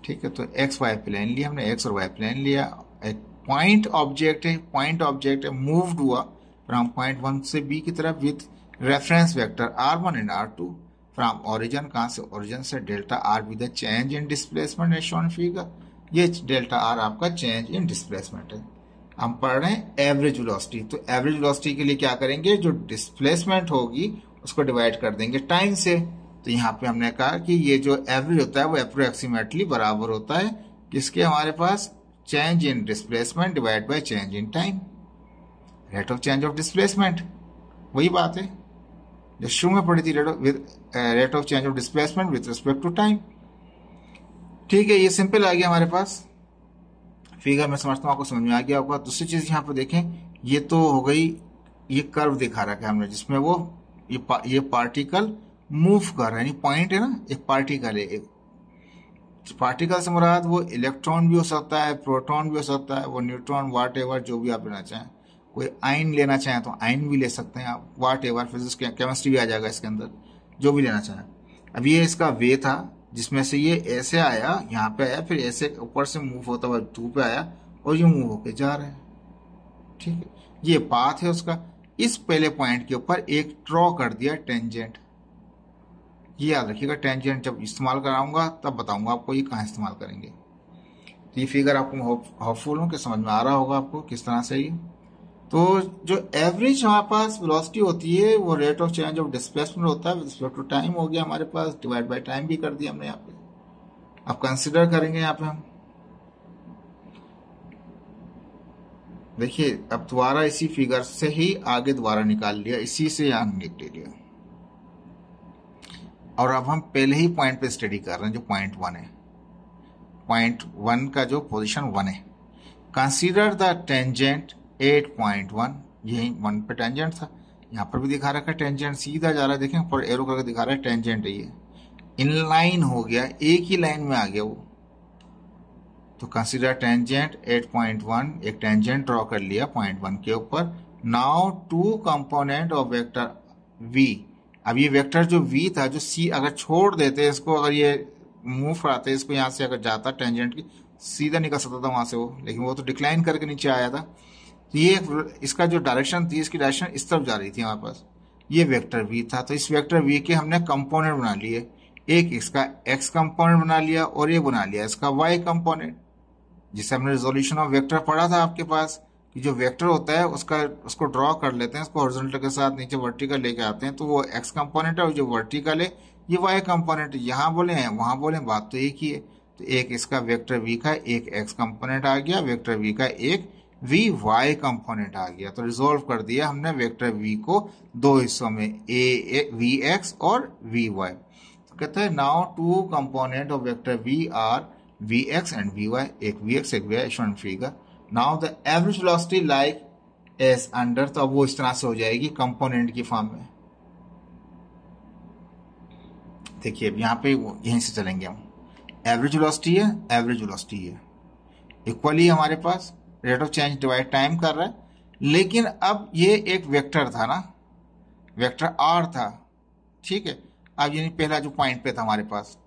ठीक है, तो एक्स वाई प्लेन लिया हमने, एक्स और वाई प्लेन लिया, एक पॉइंट ऑब्जेक्ट है, पॉइंट ऑब्जेक्ट है मूव्ड हुआ फ्रॉम पॉइंट वन से बी की तरफ with reference vector R one and R two from origin, कहाँ से, ओरिजिन से delta R with the change in displacement as shown figure, ये डेल्टा आर आपका चेंज इन डिस्प्लेसमेंट है। हम पढ़ रहे हैं एवरेज वेलोसिटी, तो एवरेज वेलोसिटी के लिए क्या करेंगे, जो डिस्प्लेसमेंट होगी उसको डिवाइड कर देंगे टाइम से। तो यहाँ पे हमने कहा कि ये जो एवरेज होता है वो अप्रोक्सीमेटली बराबर होता है किसके, हमारे पास change in displacement divide by change in time, rate of change of displacement, वही बात है जो शुरू में पड़ी थी, rate of change of displacement with respect to time. ठीक है, ये सिंपल आ गया हमारे पास फिगर, मैं समझता हूँ आपको समझ में आ गया होगा। दूसरी चीज यहाँ पर देखें, ये तो हो गई, ये कर्व दिखा रखा है हमने जिसमें वो ये, पा, ये पार्टिकल मूव कर रहा है, यानी पॉइंट है ना, एक पार्टिकल है, एक पार्टिकल से मुराद वो इलेक्ट्रॉन भी हो सकता है, प्रोटॉन भी हो सकता है, वो न्यूट्रॉन, वाट एवर जो भी आप लेना चाहें, कोई आयन लेना चाहें तो आयन भी ले सकते हैं आप, वाट एवर, फिजिक्स केमिस्ट्री भी आ जाएगा इसके अंदर, जो भी लेना चाहें। अब ये इसका वे था जिसमें से ये ऐसे आया, यहाँ पे आया, फिर ऐसे ऊपर से मूव होता हुआ टू पे आया और ये मूव होके जा रहा है। ठीक है, ये पाथ है उसका। इस पहले पॉइंट के ऊपर एक ड्रॉ कर दिया टेंजेंट, ये याद रखिएगा, टेंजेंट जब इस्तेमाल कराऊंगा तब बताऊंगा आपको ये कहाँ इस्तेमाल करेंगे। तो ये फिगर आपको होपफुल हूँ कि समझ में आ रहा होगा आपको किस तरह से ये। तो जो एवरेज हमारे पास वेलोसिटी होती है वो rate of change of displacement होता है, रिस्पेक्ट टू टाइम हो गया हमारे पास, डिवाइड बाय टाइम भी कर दिया हमने यहाँ पे। अब कंसिडर करेंगे यहाँ पे हम, देखिए अब दोबारा इसी फिगर से ही आगे दोबारा निकाल लिया, इसी से यहाँ निकल लिया। और अब हम पहले ही पॉइंट पे स्टडी कर रहे हैं जो पॉइंट वन है, पॉइंट वन का जो पोजीशन वन है। Consider the tangent at point one, यही वन पे टेंजेंट था, यहाँ पर भी दिखा रखा है टेंजेंट सीधा जा रहा है, देखें पर एरो करके दिखा रहा है टेंजेंट है ये, इनलाइन हो गया, एक ही लाइन में आ गया वो। तो consider tangent at point one, एक टेंजेंट ड्रॉ कर लिया पॉइंट वन के ऊपर। Now two component of vector v, अब ये वेक्टर जो v था जो c अगर छोड़ देते इसको, अगर ये मूव कराते इसको यहाँ से अगर जाता टेंजेंट की, सीधा निकल सकता था वहां से वो, लेकिन वो तो डिक्लाइन करके नीचे आया था। तो ये इसका जो डायरेक्शन थी, इसकी डायरेक्शन इस तरफ जा रही थी हमारे पास, ये वेक्टर v था। तो इस वेक्टर v के हमने कंपोनेंट बना लिए, एक इसका x कंपोनेंट बना लिया और ये बना लिया इसका y कंपोनेंट, जिससे हमने रिजोल्यूशन ऑफ वेक्टर पढ़ा था आपके पास कि जो वेक्टर होता है उसका उसको ड्रॉ कर लेते हैं, उसको हॉरिजॉन्टल के साथ नीचे वर्टिकल लेके आते हैं, तो वो x कंपोनेंट है और जो वर्टिकल है ये y कंपोनेंट है। यहाँ बोले हैं वहाँ बोले, बात तो एक ही है। तो एक इसका वेक्टर v का एक x कंपोनेंट आ गया, वेक्टर v का एक v y कंपोनेंट आ गया। तो रिजोल्व कर दिया हमने वेक्टर v को दो हिस्सों में, a वी एक्स और वी वाई। तो कहते हैं now two component of vector v are vx and vy, एक vx एक vy shown figure. Now the average velocity like as under, तो अब वो इस तरह से हो जाएगी कंपोनेंट की फॉर्म में। देखिए अब यहाँ पे यहीं से चलेंगे हम, एवरेज वेलोसिटी है, एवरेज वेलोसिटी है इक्वली हमारे पास, rate of change divide time कर रहा है। लेकिन अब ये एक वेक्टर था ना, वेक्टर r था, ठीक है। अब यानी पहला जो पॉइंट पे था हमारे पास,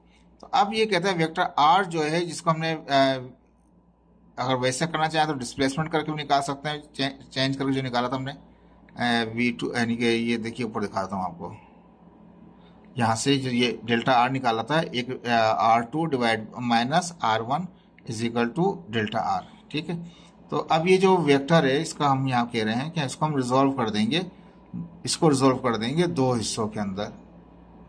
तो अब ये कहता है वेक्टर r जो है, जिसको हमने अगर वैसे करना चाहें तो डिस्प्लेसमेंट करके भी निकाल सकते हैं, चे, चेंज करके जो निकाला था हमने वी टू, यानी कि ये देखिए ऊपर दिखाता हूँ आपको, यहाँ से जो ये डेल्टा r निकाला था, एक R two divide minus R one is equal to delta r, ठीक है। तो अब ये जो वेक्टर है इसका हम यहाँ कह रहे हैं कि इसको हम रिजोल्व कर देंगे, इसको रिजोल्व कर देंगे दो हिस्सों के अंदर,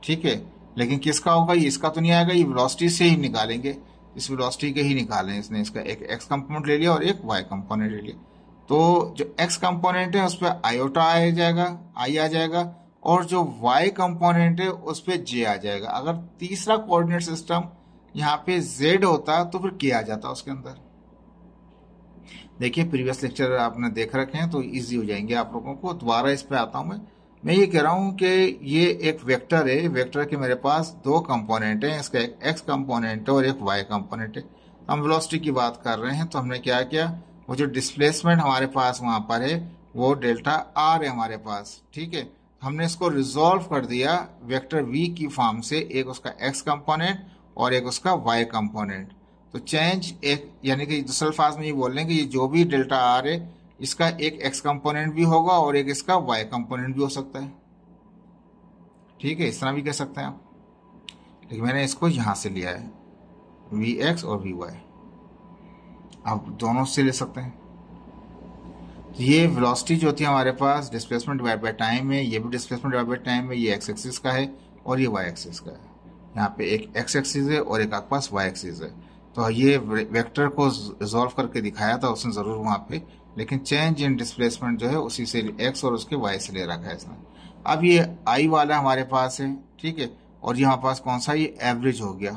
ठीक है। लेकिन किसका होगा, ये इसका तो नहीं आएगा, ये वेलोसिटी से ही निकालेंगे, इस वेलोसिटी के ही निकालें। इसने इसका एक x कंपोनेंट ले लिया और एक y कंपोनेंट ले लिया। तो जो x कंपोनेंट है उस पर आयोटा आ जाएगा, i आ जाएगा, और जो y कंपोनेंट है उस पर j आ जाएगा। अगर तीसरा कोऑर्डिनेट सिस्टम यहाँ पे z होता तो फिर k आ जाता उसके अंदर। देखिए प्रीवियस लेक्चर आपने देख रखे हैं तो ईजी हो जाएंगे आप लोगों को। दोबारा इस पर आता हूँ मैं मैं ये कह रहा हूँ कि ये एक वेक्टर है, वेक्टर के मेरे पास दो कंपोनेंट हैं, इसका एक x कंपोनेंट है और एक y कंपोनेंट है। तो हम वेलोसिटी की बात कर रहे हैं, तो हमने क्या किया, वो जो डिस्प्लेसमेंट हमारे पास वहाँ पर है वो डेल्टा r है हमारे पास, ठीक है। हमने इसको रिजोल्व कर दिया वेक्टर v की फॉर्म से, एक उसका x कंपोनेंट और एक उसका y कंपोनेंट। तो चेंज एक, यानी कि दूसरे अल्फाज में ये बोल रहे हैं कि ये जो भी डेल्टा r है इसका एक x कंपोनेंट भी होगा और एक इसका y कंपोनेंट भी हो सकता है, ठीक है। इस तरह भी कह सकते हैं आप, लेकिन मैंने इसको यहाँ से लिया है vx और vy, आप दोनों से ले सकते हैं। तो ये वेलोसिटी जो थी हमारे पास डिस्प्लेसमेंट डिवाइड बाय टाइम है, ये भी डिस्प्लेसमेंट डिवाइड बाय टाइम है, ये x एक्सिस का है और ये y एक्सिस का है। यहाँ पे एक x एक्सिस है और एक आपके पास y एक्सिस है। तो ये वेक्टर को रिजोल्व करके दिखाया था उसने जरूर वहाँ पे, लेकिन चेंज इन डिस्प्लेसमेंट जो है उसी से x और उसके y से ले रखा है इसमें। अब ये i वाला हमारे पास है, ठीक है, और ये हमारे पास कौन सा, ये एवरेज हो गया,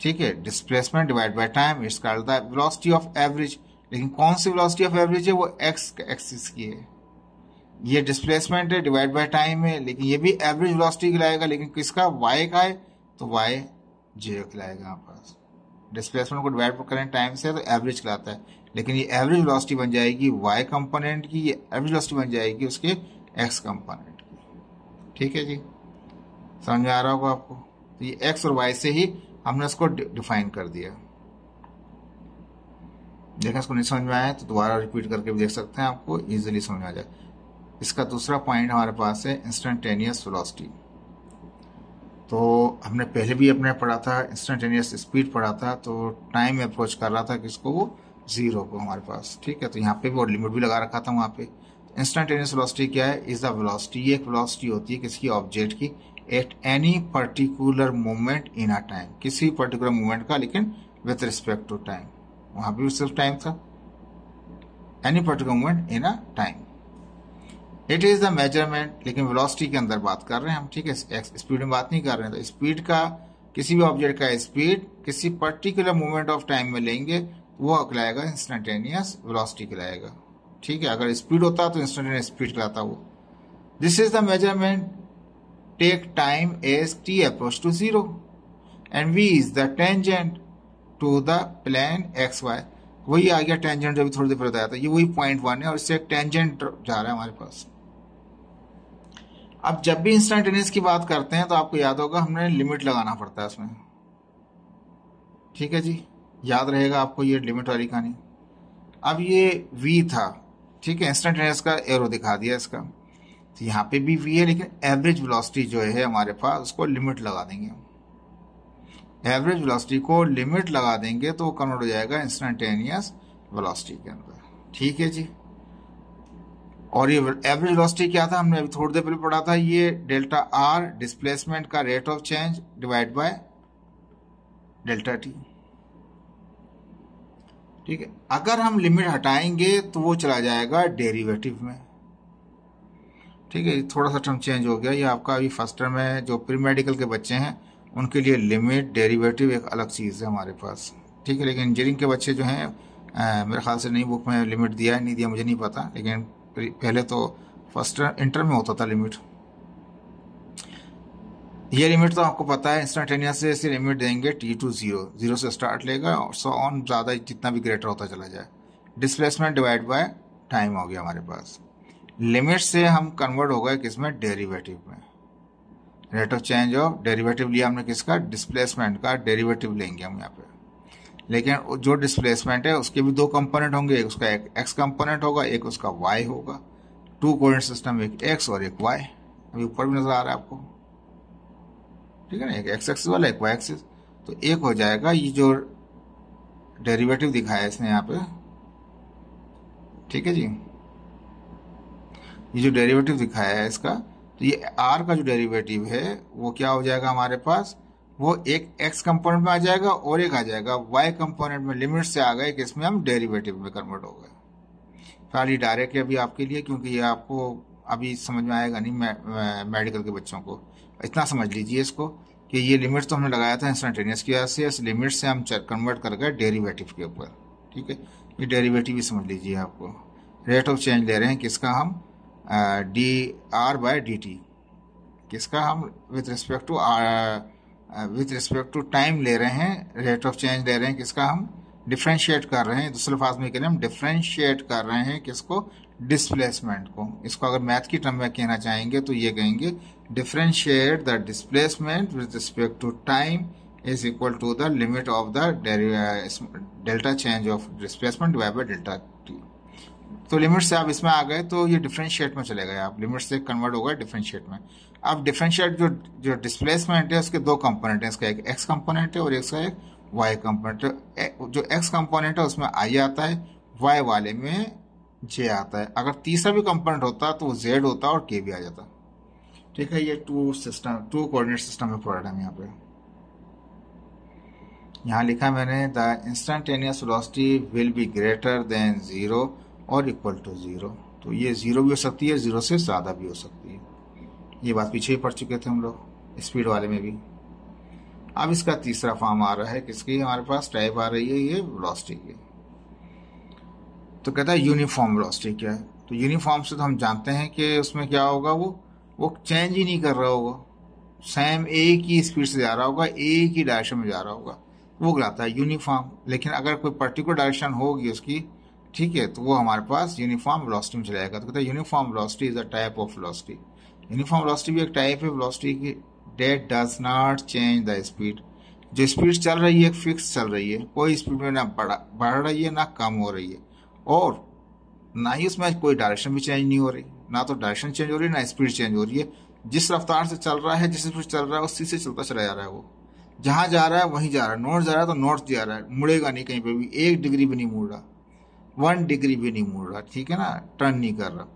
ठीक है। Displacement divide by time it's called the velocity of average. लेकिन कौन सी वेलोसिटी ऑफ एवरेज है, वो x एक्सिस की है। ये डिस्प्लेसमेंट है डिवाइड बाय टाइम है, लेकिन ये भी एवरेज वेलोसिटी खिलाएगा, लेकिन किसका, y का है, तो y j खिलाएगा हमारे पास। डिस्प्लेसमेंट को डिवाइड करें टाइम से तो एवरेज खिलाता है, लेकिन ये एवरेज वेलोसिटी बन जाएगी y कंपोनेंट की, ये एवरेज वेलोसिटी बन जाएगी उसके x कंपोनेंट की, ठीक है जी। समझ में आ रहा होगा आपको। तो ये x और y से ही हमने उसको डिफाइन कर दिया। देखा इसको नहीं समझ में आया तो दोबारा रिपीट करके भी देख सकते हैं, आपको इजीली समझ में आ जाए। इसका दूसरा पॉइंट हमारे पास है इंस्टेंटेनियस वेलोसिटी। तो हमने पहले भी अपने पढ़ा था, इंस्टेंटेनियस स्पीड पढ़ा था, तो टाइम अप्रोच कर रहा था किसको, वो जीरो को हमारे पास, ठीक है। तो यहाँ पे भी और लिमिट भी लगा रखा था वहाँ पे। इंस्टेंटेनियस वेलोसिटी क्या है, इज द वेलोसिटी, ये एक वेलोसिटी होती है किसी ऑब्जेक्ट की at any particular moment in a time, किसी पर्टिकुलर मोमेंट का, लेकिन विथ रिस्पेक्ट टू टाइम, वहाँ भी सिर्फ टाइम था, any particular moment in a time. It is the measurement, लेकिन वेलोसिटी के अंदर बात कर रहे हैं हम, ठीक है, स्पीड में बात नहीं कर रहे हैं। तो स्पीड का, किसी भी ऑब्जेक्ट का स्पीड किसी पर्टिकुलर मोमेंट ऑफ टाइम में लेंगे तो वो कहलाएगा इंस्टेंटेनियस वेलोसिटी कहलाएगा, ठीक है। अगर स्पीड होता तो इंस्टेंटेनियस स्पीड कहलाता वो। This is the measurement, take time as T approach to zero and V is the tangent to the plane X Y. वही आ गया टेंजेंट जो भी थोड़ी देर पहले बताया था, ये वही पॉइंट वन है और इससे एक टेंजेंट जा रहा है हमारे पास। अब जब भी इंस्टेंटेनियस की बात करते हैं तो आपको याद होगा हमने लिमिट लगाना पड़ता है इसमें, ठीक है जी, याद रहेगा आपको ये लिमिट वाली कहानी। अब ये v था, ठीक है, इंस्टेंटेनियस का एरो दिखा दिया इसका, तो यहाँ पे भी v है, लेकिन एवरेज वेलोसिटी जो है हमारे पास उसको लिमिट लगा देंगे हम, एवरेज वेलोसिटी को लिमिट लगा देंगे तो कन्वर्ट हो जाएगा इंस्टेंटेनियस वेलोसिटी के अंदर, ठीक है जी। और ये एवरेज वेलोसिटी क्या था, हमने अभी थोड़ी देर पहले पढ़ा था, ये डेल्टा आर डिस्प्लेसमेंट का rate of change divide by delta T, ठीक है। अगर हम लिमिट हटाएंगे तो वो चला जाएगा डेरिवेटिव में, ठीक है, थोड़ा सा टर्म चेंज हो गया। ये आपका अभी फर्स्ट टर्म है, जो प्री मेडिकल के बच्चे हैं उनके लिए लिमिट डेरिवेटिव एक अलग चीज़ है हमारे पास, ठीक है। लेकिन इंजीनियरिंग के बच्चे जो हैं मेरे ख्याल से नई बुक में लिमिट दिया है नहीं दिया मुझे नहीं पता, लेकिन पहले तो फर्स्ट इंटर में होता था लिमिट। ये लिमिट तो आपको पता है इंस्टेंटेनियस से, इसे लिमिट देंगे टी टू जीरो, जीरो से स्टार्ट लेगा और सो ऑन, ज़्यादा जितना भी ग्रेटर होता चला जाए। डिस्प्लेसमेंट डिवाइड बाय टाइम हो गया हमारे पास। लिमिट से हम कन्वर्ट हो गए किसमें, डेरिवेटिव में, rate of change of derivative लिया हमने किसका, डिस्प्लेसमेंट का डेरिवेटिव लेंगे हम यहाँ पे। लेकिन जो डिस्प्लेसमेंट है उसके भी दो कंपोनेंट होंगे, एक उसका एक एक्स कंपोनेंट होगा, एक उसका वाई होगा, टू कोऑर्डिनेट सिस्टम, एक एक्स और एक वाई, अभी ऊपर भी नजर आ रहा है आपको, ठीक है ना, एक एक्स एक्सिस वाला एक वाई एक्सिस। तो एक हो जाएगा ये जो डेरिवेटिव दिखाया है इसने यहाँ पे, ठीक है जी, ये जो डेरिवेटिव दिखाया है इसका, तो ये आर का जो डेरिवेटिव है वो क्या हो जाएगा हमारे पास, वो एक x कंपोनेंट में आ जाएगा और एक आ जाएगा y कंपोनेंट में। लिमिट से आ गए कि इसमें हम डेरिवेटिव में कन्वर्ट हो गए। फिलहाल ये डायरेक्ट अभी आपके लिए, क्योंकि ये आपको अभी समझ में आएगा नहीं, मे, मे, मेडिकल के बच्चों को इतना समझ लीजिए इसको कि ये लिमिट तो हमने लगाया था इंस्टेंटेनियस की वजह से, इस लिमिट से हम कन्वर्ट कर गए डेरीवेटिव के ऊपर, ठीक है। ये डेरीवेटिव भी समझ लीजिए, आपको रेट ऑफ चेंज ले रहे हैं किसका हम, D R by D T, किसका हम with respect to R, with respect to time ले रहे हैं, रेट ऑफ चेंज ले रहे हैं किसका हम, डिफ्रेंशिएट कर रहे हैं, दूसरे फाज में कह रहे हैं हम डिफ्रेंशिएट कर रहे हैं किसको, डिस्प्लेसमेंट को। इसको अगर मैथ की टर्म में कहना चाहेंगे तो ये कहेंगे differentiate the displacement with respect to time is equal to the limit of the delta change of displacement divide by delta T. तो लिमिट से आप इसमें आ गए तो ये डिफरेंशिएट में चले गए आप, लिमिट से कन्वर्ट हो गए डिफरेंशिएट में। अब डिफरेंशिएट जो जो डिस्प्लेसमेंट है उसके दो कंपोनेंट हैं, इसका एक एक्स कंपोनेंट है और इसका एक वाई कंपोनेंट है। जो एक्स कंपोनेंट है उसमें आई आता है, वाई वाले में जे आता है, अगर तीसरा भी कंपोनेंट होता तो वो जेड होता और के भी आ जाता, ठीक है। ये two system, two coordinate system में पढ़ रहे हैं यहाँ पे। यहाँ लिखा मैंने the instantaneous velocity will be greater than zero और इक्वल टू जीरो, तो ये जीरो भी हो सकती है, जीरो से ज़्यादा भी हो सकती है, ये बात पीछे ही पढ़ चुके थे हम लोग स्पीड वाले में भी। अब इसका तीसरा फॉर्म आ रहा है किसकी, हमारे पास टाइप आ रही है ये वेलोसिटी की। तो कहता है यूनिफॉर्म वेलोसिटी क्या है, तो यूनिफॉर्म से तो हम जानते हैं कि उसमें क्या होगा, वो वो चेंज ही नहीं कर रहा होगा, सेम एक ही स्पीड से जा रहा होगा, एक ही डायरेक्शन में जा रहा होगा, वो कहलाता है यूनिफॉर्म। लेकिन अगर कोई पर्टिकुलर डायरेक्शन होगी उसकी, ठीक है, तो वो हमारे पास यूनिफॉर्म वेलोसिटी में चला जाएगा। तो कहते हैं uniform velocity is a type of velocity, uniform velocity भी एक टाइप है वेलोसिटी की, that does not change the speed. जो स्पीड चल रही है एक फिक्स चल रही है, कोई स्पीड में ना बढ़ा बढ़ रही है ना कम हो रही है, और ना ही उसमें कोई डायरेक्शन भी चेंज नहीं हो रही, ना तो डायरेक्शन चेंज हो रही है ना स्पीड चेंज हो रही है, जिस रफ्तार से चल रहा है, जिस स्पीड से चल रहा है, उसी से चलता चला जा रहा है। वो जहाँ जा रहा है वहीं जा रहा है। नॉर्थ जा रहा है तो नॉर्थ जा रहा है, मुड़ेगा नहीं कहीं पे भी, एक डिग्री भी नहीं मुड़ रहा, वन डिग्री भी नहीं मुड़ रहा, ठीक है ना, टर्न नहीं कर रहा।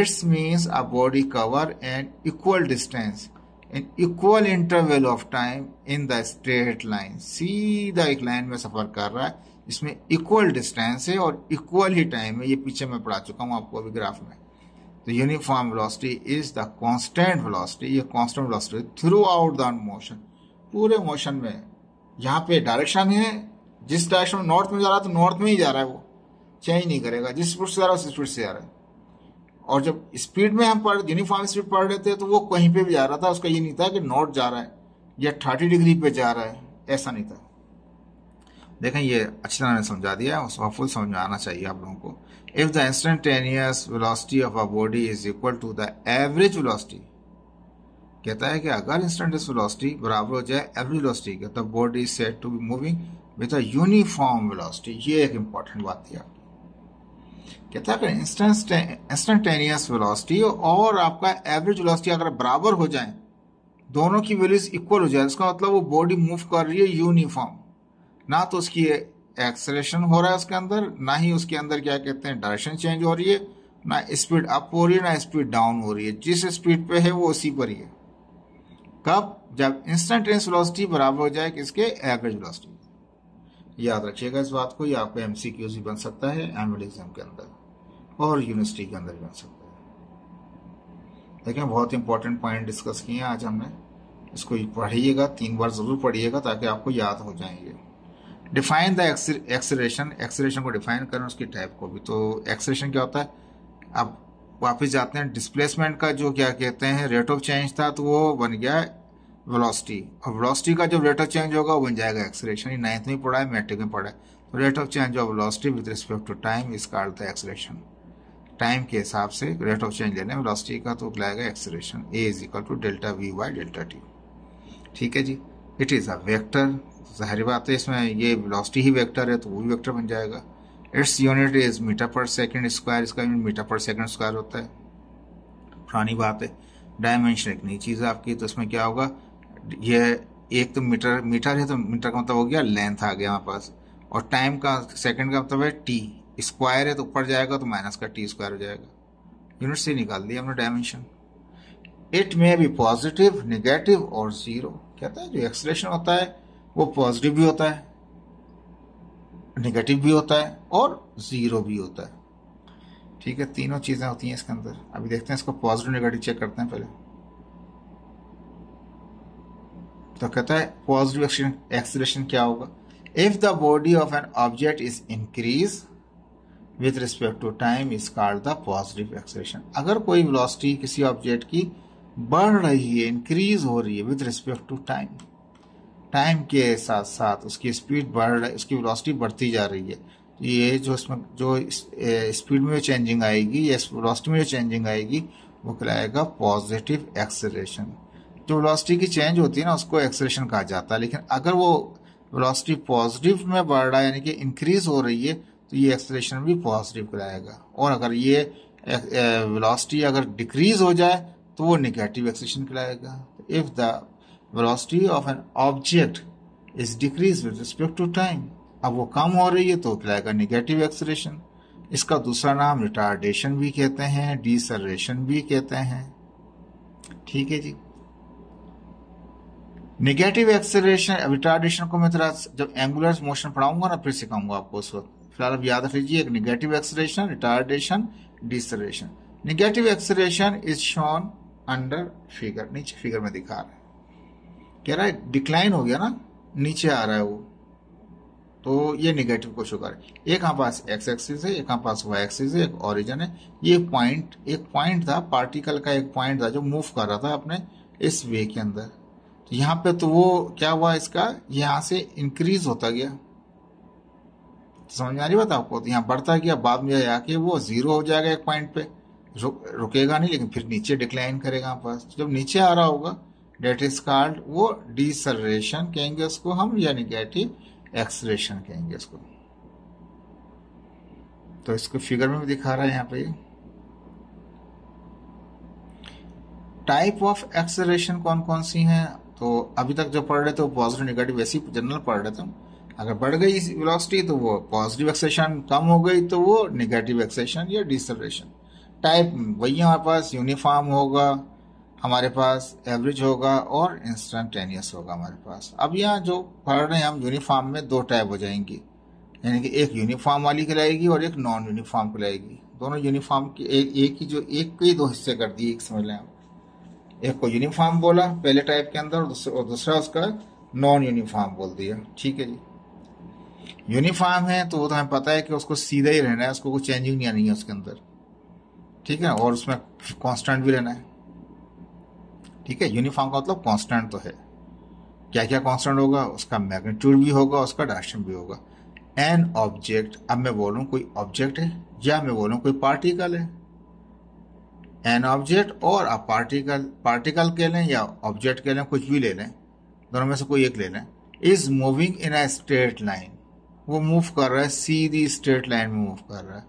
It's means a body cover an equal distance in equal interval of time in the straight line. सीधा एक लाइन में सफर कर रहा है, इसमें इक्वल डिस्टेंस है और इक्वल ही टाइम है। ये पीछे मैं पढ़ा चुका हूँ आपको अभी ग्राफ में। तो uniform velocity is the constant velocity, ये constant velocity throughout the motion, पूरे मोशन में। यहाँ पे डायरेक्शन है, जिस डायरेक्शन में नॉर्थ में जा रहा है तो नॉर्थ में ही जा रहा है, वो चेंज नहीं करेगा, जिस स्पीड से जा रहा है उस स्पीड से जा रहा है। और जब स्पीड में हम पढ़ यूनिफॉर्म स्पीड पढ़ लेते हैं तो वो कहीं पे भी जा रहा था, उसका ये नहीं था कि नॉर्थ जा रहा है या थर्टी डिग्री पे जा रहा है, ऐसा नहीं था। देखें, ये अच्छी तरह ने समझा दिया, उसको फुल समझ में आना चाहिए आप लोगों को। If the instantaneous velocity of a body is equal to the average velocity, कहता है कि अगर इंस्टेंटेनियस वेलोसिटी बराबर हो जाए एवरेज वेलोसिटी के, तब body is said to be moving with a uniform velocity. ये एक इंपॉर्टेंट बात थी। कहता है कि इंस्टेंटेनियस वेलोसिटी और आपका एवरेज वेलोसिटी अगर बराबर हो जाए, दोनों की वैल्यूज इक्वल हो जाए, इसका मतलब वो बॉडी मूव कर रही है यूनिफॉर्म, ना तो उसकी एक्सेलरेशन हो रहा है उसके अंदर, ना ही उसके अंदर क्या कहते हैं डायरेक्शन चेंज हो रही है, ना स्पीड अप हो रही है, ना स्पीड डाउन हो रही है, जिस स्पीड पे है वो उसी पर ही है। कब? जब इंस्टेंटेनियस वेलोसिटी बराबर हो जाए किसके? Average velocity. याद रखिएगा इस बात को, ये आपको एमसीक्यूज भी बन सकता है एनुअल एग्जाम के अंदर और यूनिवर्सिटी के अंदर भी बन सकता है। देखिए, बहुत इंपॉर्टेंट पॉइंट डिस्कस किए हैं आज हमने, इसको पढ़िएगा, तीन बार जरूर पढ़िएगा ताकि आपको याद हो जाएंगे। डिफाइन द एक्सेलरेशन, एक्सेलरेशन को डिफाइन करें, उसकी टाइप को भी। तो एक्सेलरेशन क्या होता है? अब वापस जाते हैं, डिस्प्लेसमेंट का जो क्या कहते हैं रेट ऑफ चेंज था तो वो बन गया वेलोसिटी, और वेलोसिटी का जब रेट ऑफ चेंज होगा वो बन जाएगा एक्सेलरेशन। ये नाइन्थ में पढ़ा है, मैट्रिक में पढ़ा है। तो rate of change of velocity with respect to time is called the acceleration. Time के हिसाब से रेट ऑफ चेंज लेना है वेलोसिटी का, तो लाएगा acceleration A is equal to delta V by delta T. ठीक है जी। इट इज़ अ वेक्टर, जाहिर बात है इसमें ये वेलोसिटी ही वेक्टर है तो वो भी वेक्टर बन जाएगा। Its unit is metre per second square, इसका unit metre per second square होता है, पुरानी बात है। डायमेंशन एक नई चीज़ है आपकी, तो इसमें क्या होगा, यह एक तो मीटर मीटर है तो मीटर का मतलब हो गया लेंथ आ गया हमारे पास, और टाइम का सेकंड का मतलब है टी, स्क्वायर है तो ऊपर जाएगा तो माइनस का टी स्क्वायर हो जाएगा। यूनिट से निकाल दिया हमने डायमेंशन। इट में भी पॉजिटिव, नेगेटिव और जीरो। कहता है जो एक्सेलरेशन होता है वो पॉजिटिव भी होता है, नेगेटिव भी होता है और जीरो भी होता है। ठीक है, तीनों चीज़ें होती हैं इसके अंदर। अभी देखते हैं इसको पॉजिटिव नेगेटिव चेक करते हैं पहले। तो कहता है पॉजिटिव एक्सेलरेशन क्या होगा? If the body of an object is increase with respect to time is called the positive acceleration. अगर कोई वेलोसिटी किसी ऑब्जेक्ट की बढ़ रही है, इंक्रीज हो रही है with respect to time, time के साथ साथ उसकी स्पीड बढ़ रही है, उसकी वेलोसिटी बढ़ती जा रही है, तो ये जो इसमें जो स्पीड में चेंजिंग आएगी या वेलोसिटी में जो चेंजिंग आएगी वो कहलाएगा पॉजिटिव एक्सेलरेशन। जो वेलोसिटी की चेंज होती है ना उसको एक्सेलरेशन कहा जाता है, लेकिन अगर वो वेलोसिटी पॉजिटिव में बढ़ रहा है यानी कि इंक्रीज हो रही है तो ये एक्सेलरेशन भी पॉजिटिव कहलाएगा। और अगर ये वेलोसिटी अगर डिक्रीज हो जाए तो वो नेगेटिव एक्सेलरेशन कहलाएगा। If the velocity of an object is decrease with respect to time, अब वो कम हो रही है तो कहलाएगा नेगेटिव एक्सेलरेशन। इसका दूसरा नाम रिटार्डेशन भी कहते हैं, डिसलरेशन भी कहते हैं। ठीक है जी। नेगेटिव एक्सेलरेशन, रिटार्डेशन को मैं थोड़ा जब एंगुलर मोशन पढ़ाऊंगा ना फिर सिखाऊंगा आपको उस वक्त, फिलहाल अब याद रख लीजिए। एक negative acceleration, retardation, deceleration. Negative acceleration is shown under figure, नीचे फिगर में दिखा रहा है, कह रहा है डिक्लाइन हो गया ना, नीचे आ रहा है वो, तो ये नेगेटिव को शो कर रहा है। एक हमारे पास एक्स एक्सिस है, एक हमारे पास वाई एक्सिस है, एक ऑरिजन है, ये पॉइंट एक पॉइंट था, पार्टिकल का एक पॉइंट था जो मूव कर रहा था अपने इस वे के अंदर। यहाँ पे तो वो क्या हुआ, इसका यहाँ से इंक्रीज होता गया, समझ में आ रही बात आपको, तो यहाँ बढ़ता गया, बाद में आके वो जीरो हो जाएगा एक पॉइंट पे, रुक रुकेगा नहीं लेकिन फिर नीचे डिक्लाइन करेगा यहाँ पास। जब नीचे आ रहा होगा डेट इज कॉल्ड वो डिसलरेशन कहेंगे उसको हम, या निगेटिव एक्सेलरेशन कहेंगे इसको। तो इसको फिगर में भी दिखा रहा है यहाँ पे। टाइप ऑफ एक्सेलरेशन कौन कौन सी हैं, तो अभी तक जो पढ़ रहे थे वो पॉजिटिव नेगेटिव वैसी जनरल पढ़ रहे थे। अगर बढ़ गई वेलोसिटी तो वो पॉजिटिव एक्सेलरेशन, कम हो गई तो वो नेगेटिव एक्सेलरेशन या डिसेलरेशन। टाइप वही हमारे पास यूनिफॉर्म होगा, हमारे पास एवरेज होगा और इंस्टेंटेनियस होगा हमारे पास। अब यहाँ जो पढ़ रहे हैं हम यूनिफॉर्म में दो टाइप हो जाएंगी, यानी कि एक यूनिफॉर्म वाली कहलाएगी और एक नॉन यूनिफॉर्म कहलाएगी। दोनों यूनिफॉर्म के एक एक ही जो एक के ही दो हिस्से कर दिए समझ लें आप, एक को यूनिफॉर्म बोला पहले टाइप के अंदर और दूसरा उसका नॉन यूनिफॉर्म बोल दिया। ठीक है जी, यूनिफॉर्म है तो वो तो हमें पता है कि उसको सीधा ही रहना है, उसको कोई चेंजिंग नहीं आनी है उसके अंदर, ठीक है, और उसमें कॉन्स्टेंट भी रहना है। ठीक है, यूनिफॉर्म का मतलब कांस्टेंट तो है, क्या क्या कांस्टेंट होगा, उसका मैग्नीट्यूड भी होगा, उसका डायरेक्शन भी होगा। एन ऑब्जेक्ट, अब मैं बोलूँ कोई ऑब्जेक्ट है या मैं बोलूँ कोई पार्टिकल है, एन ऑब्जेक्ट और अ पार्टिकल, पार्टिकल कह लें या ऑब्जेक्ट कह लें, कुछ भी ले लें, दोनों में से कोई एक ले लें। Is moving in a straight line, वो मूव कर रहा है सीधी स्ट्रेट लाइन में मूव कर रहा है,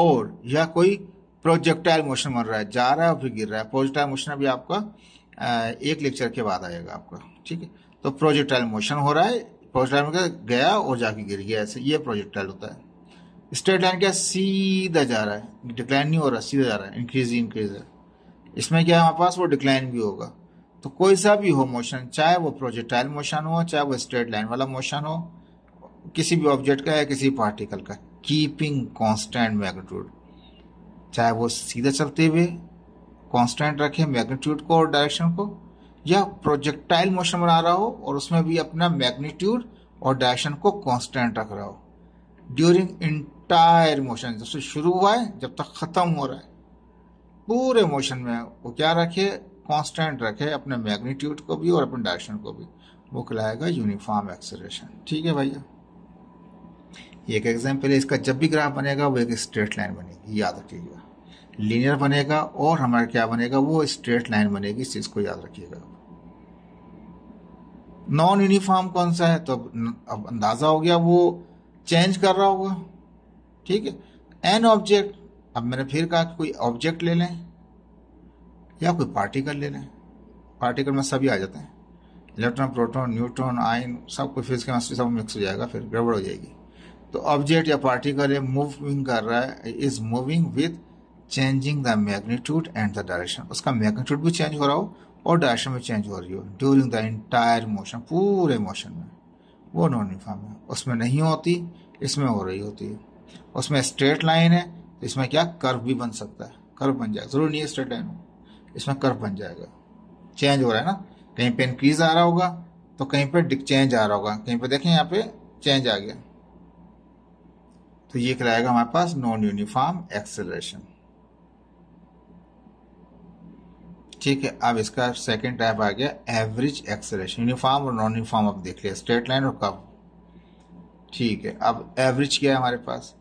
और या कोई प्रोजेक्टाइल मोशन बन रहा है, जा रहा है और फिर गिर रहा है। प्रोजेक्टाइल मोशन अभी आपका एक लेक्चर के बाद आएगा आपका, ठीक है। तो प्रोजेक्टाइल मोशन हो रहा है, प्रोजेक्टाइल में गया और जाके गिर गया, ऐसे ये प्रोजेक्टाइल होता है। स्ट्रेट लाइन क्या, सीधा जा रहा है, डिक्लाइन नहीं हो रहा, सीधा जा रहा है, इंक्रीज इंक्रीज है। इसमें क्या है हमारे पास, वो डिक्लाइन भी होगा। तो कोई सा भी हो मोशन, चाहे वो प्रोजेक्टाइल मोशन हो, चाहे वो स्ट्रेट लाइन वाला मोशन हो, किसी भी ऑब्जेक्ट का या किसी पार्टिकल का, कीपिंग कॉन्स्टेंट मैग्नीट्यूड, चाहे वो सीधा चलते हुए कांस्टेंट रखे मैग्नीट्यूड को और डायरेक्शन को, या प्रोजेक्टाइल मोशन बना रहा हो और उसमें भी अपना मैग्नीट्यूड और डायरेक्शन को कांस्टेंट रख रहा हो ड्यूरिंग इंटायर मोशन, जब से शुरू हुआ है जब तक खत्म हो रहा है, पूरे मोशन में वो क्या रखे, कांस्टेंट रखे, अपने मैग्नीट्यूड को भी और अपने डायरेक्शन को भी, वो कहलाएगा यूनिफॉर्म एक्सेलरेशन। ठीक है भैया, एक एग्जाम्पल है इसका, जब भी ग्राफ बनेगा वो एक स्ट्रेट लाइन बनेगी, याद रखिएगा, लीनियर बनेगा और हमारा क्या बनेगा, वो स्ट्रेट लाइन बनेगी, इस चीज को याद रखिएगा। नॉन यूनिफॉर्म कौन सा है, तो अब अंदाजा हो गया वो चेंज कर रहा होगा। ठीक है, एन ऑब्जेक्ट, अब मैंने फिर कहा कि कोई ऑब्जेक्ट ले लें या कोई पार्टिकल ले लें, पार्टिकल में सभी आ जाते हैं, इलेक्ट्रॉन, प्रोटॉन, न्यूट्रॉन, आयन, सब कुछ फिजिक्स केमिस्ट्री सब मिक्स हो जाएगा, फिर गड़बड़ हो जाएगी। तो ऑब्जेक्ट या पार्टिकल है, मूविंग कर रहा है, is moving with changing the magnitude and the direction, उसका मैग्नीट्यूड भी चेंज हो रहा हो और डायरेक्शन भी चेंज हो रही हो ड्यूरिंग द इंटायर मोशन, पूरे मोशन में, वो नॉन यूनिफॉर्म है, उसमें नहीं होती, इसमें हो रही होती है। उसमें स्ट्रेट लाइन है तो इसमें क्या, कर्व भी बन सकता है, कर्व बन जाएगा, जरूरी नहीं है स्ट्रेट लाइन हो, इसमें कर्व बन जाएगा, चेंज हो रहा है ना, कहीं पर इंक्रीज आ रहा होगा तो कहीं पर चेंज आ रहा होगा, कहीं पर देखें यहाँ पे चेंज आ गया, तो ये कहलाएगा हमारे पास नॉन यूनिफॉर्म एक्सेलरेशन। ठीक है, अब इसका सेकंड टाइप आ गया एवरेज एक्सेलरेशन। यूनिफॉर्म और नॉन यूनिफॉर्म अब देख लिया, स्ट्रेट लाइन और कर्व। ठीक है, अब एवरेज क्या है हमारे पास,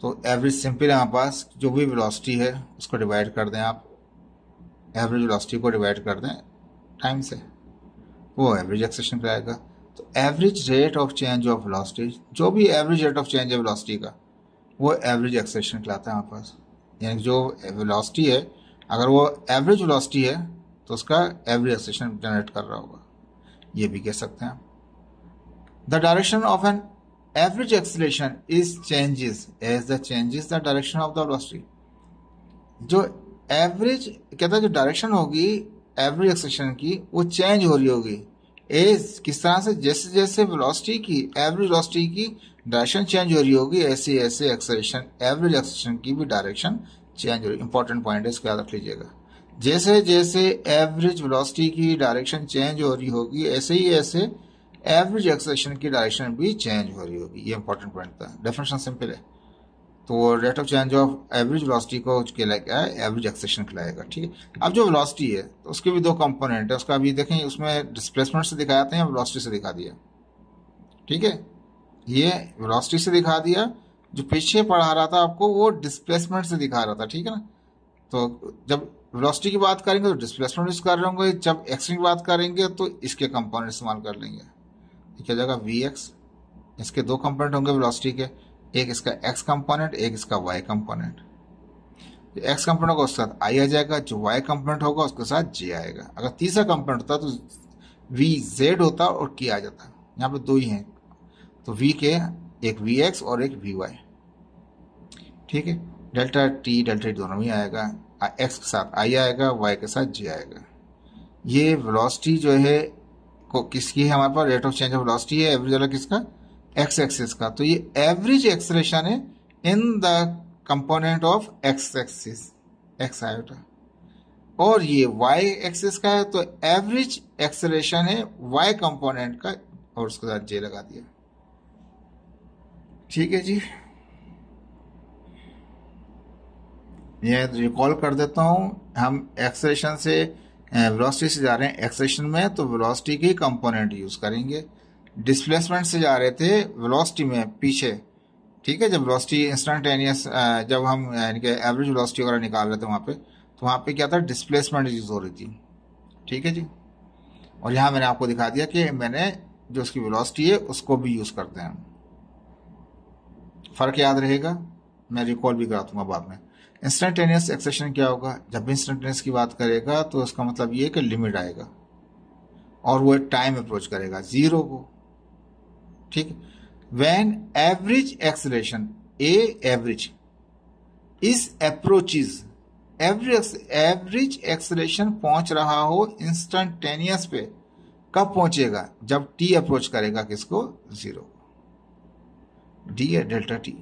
तो एवरेज सिंपल है हमारे पास, जो भी वेलोसिटी है उसको डिवाइड कर दें आप, एवरेज वेलोसिटी को डिवाइड कर दें टाइम से, वो एवरेज एक्सेलरेशन कहलाएगा। तो average rate of change of velocity, जो भी average rate of change of velocity का, वो एवरेज एक्सेलरेशन कहलाता है हमारे पास। यानी जो वेलोसिटी है अगर वो एवरेज वेलोसिटी है तो उसका एवरेज एक्सेलरेशन जनरेट कर रहा होगा, ये भी कह सकते हैं। The direction of an average acceleration is changes as the changes the direction of the velocity, जो एवरेज कहता है जो डायरेक्शन होगी एवरेज एक्सेलरेशन की वो चेंज हो रही होगी एज, किस तरह से, जैसे जैसे वेलोसिटी की एवरेज वेलोसिटी की डायरेक्शन चेंज हो रही होगी ऐसे ऐसे एक्सेलरेशन एवरेज एक्सेलरेशन की भी डायरेक्शन चेंज हो रही। इंपॉर्टेंट पॉइंट है, इसको याद रख लीजिएगा, जैसे जैसे एवरेज वेलोसिटी की डायरेक्शन चेंज हो रही होगी ऐसे ही ऐसे एवरेज एक्सेलरेशन की डायरेक्शन भी चेंज हो रही होगी, ये इंपॉर्टेंट पॉइंट था। डेफिनेशन सिंपल है, तो rate of change of average velocity को कहलाएगा एवरेज एक्सेलरेशन कहलाएगा। ठीक है, अब जो वेलोसिटी है तो उसके भी दो कंपोनेंट है, उसका अभी देखें उसमें डिस्प्लेसमेंट से दिखाते हैं, वेलोसिटी से दिखा दिया। ठीक है, ये वेलोसिटी से दिखा दिया, जो पीछे पढ़ा रहा था आपको वो डिस्प्लेसमेंट से दिखा रहा था। ठीक है ना, तो जब वेलोसिटी की बात करेंगे तो डिस्प्लेसमेंट यूज कर रहे होंगे, जब एक्सेलरेशन की बात करेंगे तो इसके कंपोनेंट इस्तेमाल कर लेंगे, क्या जाएगा वी एक्स, इसके दो कंपोनेंट होंगे वेलोसिटी के, एक इसका x कंपोनेंट एक इसका y कंपोनेंट। जो एक्स कंपोनेंट होगा उसके साथ आई आ जाएगा, जो वाई कंपोनेंट होगा उसके साथ जे आएगा। अगर तीसरा कंपोनेंट होता तो वी जेड होता और के आ जाता। यहाँ पे दो ही हैं, तो वी के एक वी एक्स और एक वी वाई। ठीक है, डेल्टा टी डेल्टा टी दोनों में आएगा, एक्स के साथ आई आएगा, वाई के साथ जे आएगा। ये वेलोसिटी जो है को किसकी है हमारे पास, rate of change of velocity है, एवरेज वाला किसका, एक्स एक्सिस का। तो ये एवरेज एक्सेलरेशन है in the component of x axis, x iota. और ये वाई एक्सिस का है तो एवरेज एक्सेलरेशन है वाई कंपोनेंट का, और उसके साथ जे लगा दिया। ठीक है जी, ये रिकॉल कर देता हूँ। हम एक्सेलेरेशन से वेलोसिटी से जा रहे हैं एक्सेलेरेशन में, तो वेलोसिटी के कंपोनेंट यूज़ करेंगे। डिस्प्लेसमेंट से जा रहे थे वेलोसिटी में पीछे, ठीक है, जब वेलोसिटी इंस्टेंटेनियस जब हम यानी कि एवरेज वेलोसिटी वगैरह निकाल रहे थे वहाँ पे, तो वहाँ पे क्या था, डिस्प्लेसमेंट यूज़ हो रही थी। ठीक है जी, और यहाँ मैंने आपको दिखा दिया कि मैंने जो उसकी वेलोसिटी है उसको भी यूज़ करते हैं। फ़र्क याद रहेगा, मैं रिकॉल भी करा दूँगा बाद में। इंस्टेंटेनियस एक्सेलेरेशन क्या होगा, जब भी इंस्टेंटेनियस की बात करेगा तो उसका मतलब ये कि लिमिट आएगा और वो टाइम अप्रोच करेगा जीरो को। ठीक, when average acceleration a average is approaches, average average acceleration पहुंच रहा हो इंस्टेंटेनियस पे, कब पहुंचेगा, जब टी अप्रोच करेगा किसको, जीरो, डी है डेल्टा टी।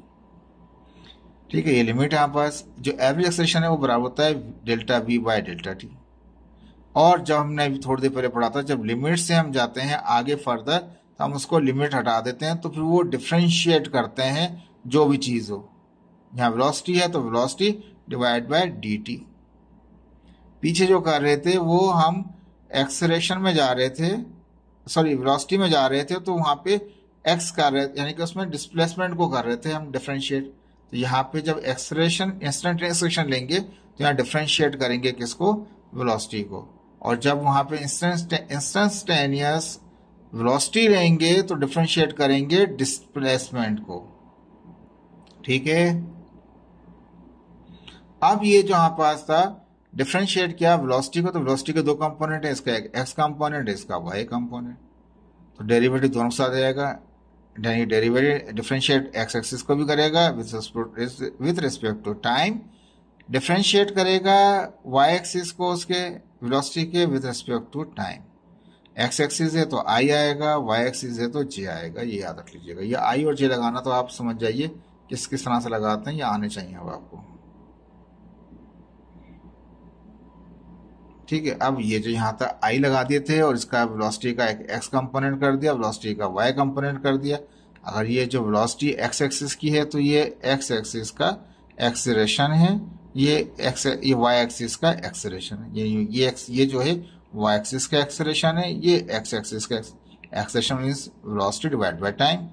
ठीक है, ये लिमिट है हमारे पास। जो एवरेज एक्सेलेरेशन है वो बराबर होता है delta v by delta t. और जब हमने अभी थोड़ी देर पहले पढ़ा था, जब लिमिट से हम जाते हैं आगे फर्दर तो हम उसको लिमिट हटा देते हैं, तो फिर वो डिफ्रेंशिएट करते हैं जो भी चीज़ हो। यहाँ वेलोसिटी है तो velocity divide by D t. पीछे जो कर रहे थे वो हम एक्सेलेरेशन में जा रहे थे, सॉरी वेलोसिटी में जा रहे थे, तो वहाँ पे एक्स कर रहे यानी कि उसमें डिस्प्लेसमेंट को कर रहे थे हम डिफ्रेंशिएट। तो यहाँ पे जब एक्सेलेरेशन इंस्टेंटेनियस एक्सेलेरेशन लेंगे तो यहाँ डिफ्रेंशिएट करेंगे किसको, वेलोसिटी को। और जब वहाँ पे इंस्टेंटेनियस वेलोसिटी लेंगे तो डिफ्रेंशिएट करेंगे डिस्प्लेसमेंट को। ठीक है, अब ये जो हमारे पास था डिफ्रेंशिएट किया वेलोसिटी को, तो वेलोसिटी के दो कंपोनेंट है, इसका एक एक्स कंपोनेंट है, इसका वाई कंपोनेंट। तो डेरिवेटिव दोनों के साथ आएगा, डेरिवेटिव डिफरेंशिएट एक्स एक्सिस को भी करेगा with respect to time, differentiate करेगा वाई एक्सिस को उसके वेलोसिटी के with respect to time. X axis है तो आई आएगा, वाई एक्सिस है तो जे आएगा, ये याद रख लीजिएगा। ये आई और जे लगाना तो आप समझ जाइए किस किस तरह से लगाते हैं, ये आने चाहिए अब आपको। ठीक है, अब ये जो यहाँ था आई लगा दिए थे और इसका वेलोसिटी का एक एक्स कंपोनेंट कर दिया, वेलोसिटी का वाई कंपोनेंट कर दिया। अगर ये जो वेलोसिटी एक्स एक्सिस की है तो ये एक्स एक्सिस का एक्सेलेरेशन है, ये एक्स ये वाई एक्सिस का एक्सेलेरेशन है, ये ये एक्स ये जो है वाई एक्सिस का एक्सेलेरेशन है, ये एक्स एक्सिस का acceleration means velocity divide by time.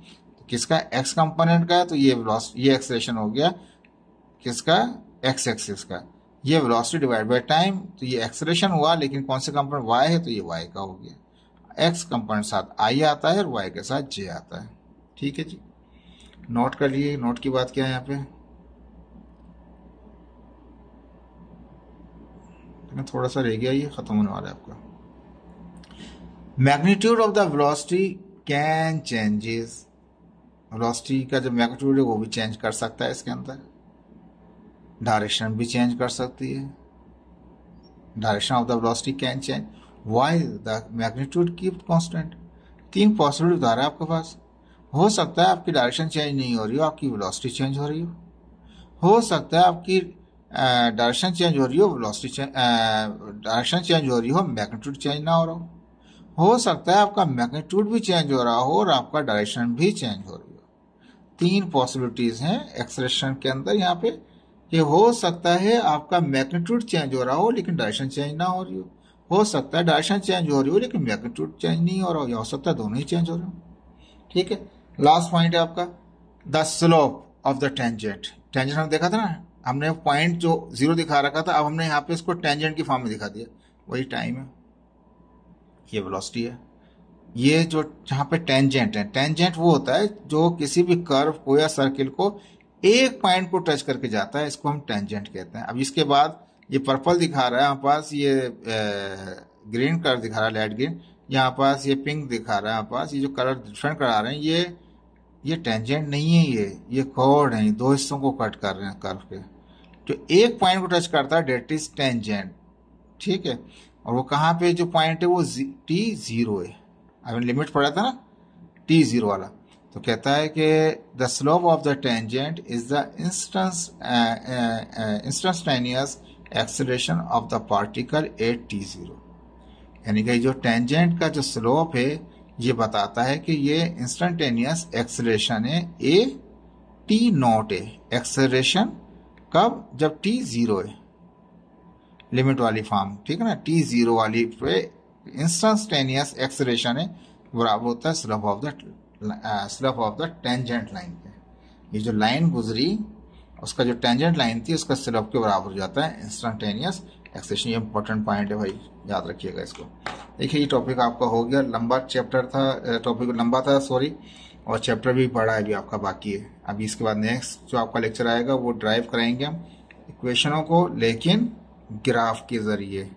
किसका, एक्स कंपोनेंट का है, तो ये वेलोसिटी ये एक्सेलेरेशन हो गया किसका, एक्स एक्सिस का। ये वेलोसिटी डिवाइड बाय टाइम, तो ये एक्सेलेरेशन हुआ, लेकिन कौन से कंपोनेंट वाई है तो ये वाई का हो गया। एक्स कंपोनेंट साथ आई आता है और वाई के साथ जे आता है। ठीक है जी, नोट कर लिए। नोट की बात क्या है यहाँ पे, तो थोड़ा सा रह गया, ये खत्म होने वाला है आपका। Magnitude of the velocity can changes, velocity का जो मैग्नीट्यूड है वो भी चेंज कर सकता है, इसके अंदर डायरेक्शन भी चेंज कर सकती है। Direction of the velocity can change while the magnitude keep constant. तीन पॉसिबिलिटी उतारा आपके पास। हो सकता है आपकी डायरेक्शन चेंज नहीं हो रही हो, आपकी वेलोसिटी चेंज हो रही हो। हो सकता है आपकी डायरेक्शन चेंज हो रही हो, वेलोसिटी चेंज डायरेक्शन चेंज हो रही हो, मैग्नीट्यूड चेंज ना हो रहा हो। हो सकता है आपका मैग्नीट्यूड भी चेंज हो रहा हो और आपका डायरेक्शन भी चेंज हो रही हो। तीन पॉसिबिलिटीज हैं एक्सेलेरेशन के अंदर। यहाँ पे ये हो सकता है आपका मैग्नीट्यूड चेंज हो रहा हो लेकिन डायरेक्शन चेंज ना हो रही हो। हो सकता है डायरेक्शन चेंज हो रही हो लेकिन मैग्नीट्यूड चेंज नहीं हो रहा हो, या हो सकता है दोनों ही चेंज हो रहे हो। ठीक है, लास्ट पॉइंट है आपका the slope of the tangent. Tangent हमने देखा था ना, हमने पॉइंट जो जीरो दिखा रखा था, अब हमने यहाँ पे इसको टेंजेंट की फॉर्म में दिखा दिया। वही टाइम है, ये वेलोसिटी है, ये जो जहाँ पे टेंजेंट है, टेंजेंट वो होता है जो किसी भी कर्व को या सर्किल को एक पॉइंट को टच करके जाता है, इसको हम टेंजेंट कहते हैं। अब इसके बाद ये पर्पल दिखा रहा है हमारे पास, ये ग्रीन कलर दिखा रहा है लाइट ग्रीन, यहाँ पास ये पिंक दिखा रहा है हमारे पास, ये जो कलर डिफरेंट करा रहे हैं ये ये टेंजेंट नहीं है, ये ये कॉर्ड है, दो हिस्सों को कट कर रहे हैं कर्व के। तो एक पॉइंट को टच करता है डेट इज टेंजेंट, ठीक है। और वो कहाँ पे जो पॉइंट है वो टी जीरो है, अभी लिमिट पड़ा था ना टी जीरो वाला, तो कहता है कि the slope of the tangent is the instance instantaneous acceleration of the particle at t zero, यानी कि जो टेंजेंट का जो स्लोप है ये बताता है कि ये इंस्टेंटेनियस एक्सेलरेशन है ए टी नॉट है। एक्सेलरेशन कब? जब टी जीरो है, लिमिट वाली फॉर्म, ठीक है ना, टी जीरो वाली पे इंस्टेंटेनियस एक्सेलरेशन है बराबर होता है slope of the slope of the tangent line पे, ये जो लाइन गुजरी उसका जो टेंजेंट लाइन थी उसका स्लोप के बराबर हो जाता है इंस्टेंटेनियस एक्सेलरेशन। ये इंपॉर्टेंट पॉइंट है भाई, याद रखिएगा इसको। देखिए ये टॉपिक आपका हो गया, लंबा चैप्टर था, टॉपिक लंबा था सॉरी, और चैप्टर भी बड़ा है, अभी आपका बाकी है। अभी इसके बाद नेक्स्ट जो आपका लेक्चर आएगा वो ड्राइव कराएंगे हम इक्वेशनों को, लेकिन ग्राफ के जरिए,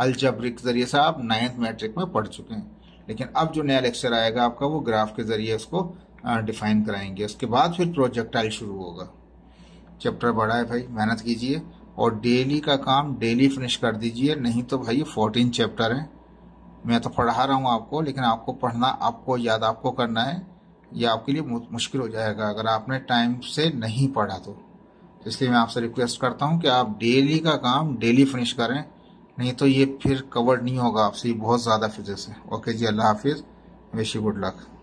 अलजेब्रिक जरिए से आप नाइन्थ मैट्रिक में पढ़ चुके हैं, लेकिन अब जो नया लेक्चर आएगा आपका वो ग्राफ के जरिए उसको डिफाइन कराएंगे। उसके बाद फिर प्रोजेक्टाइल शुरू होगा। चैप्टर बड़ा है भाई, मेहनत कीजिए और डेली का काम डेली फिनिश कर दीजिए, नहीं तो भाई फोर्टीन चैप्टर हैं, मैं तो पढ़ा रहा हूँ आपको, लेकिन आपको पढ़ना, आपको याद आपको करना है, ये आपके लिए मुश्किल हो जाएगा अगर आपने टाइम से नहीं पढ़ा तो। इसलिए मैं आपसे रिक्वेस्ट करता हूँ कि आप डेली का काम डेली फिनिश करें, नहीं तो ये फिर कवर नहीं होगा आपसे, बहुत ज़्यादा फिजिक्स है। ओके जी, अल्लाह हाफिज़, विश यू गुड लक।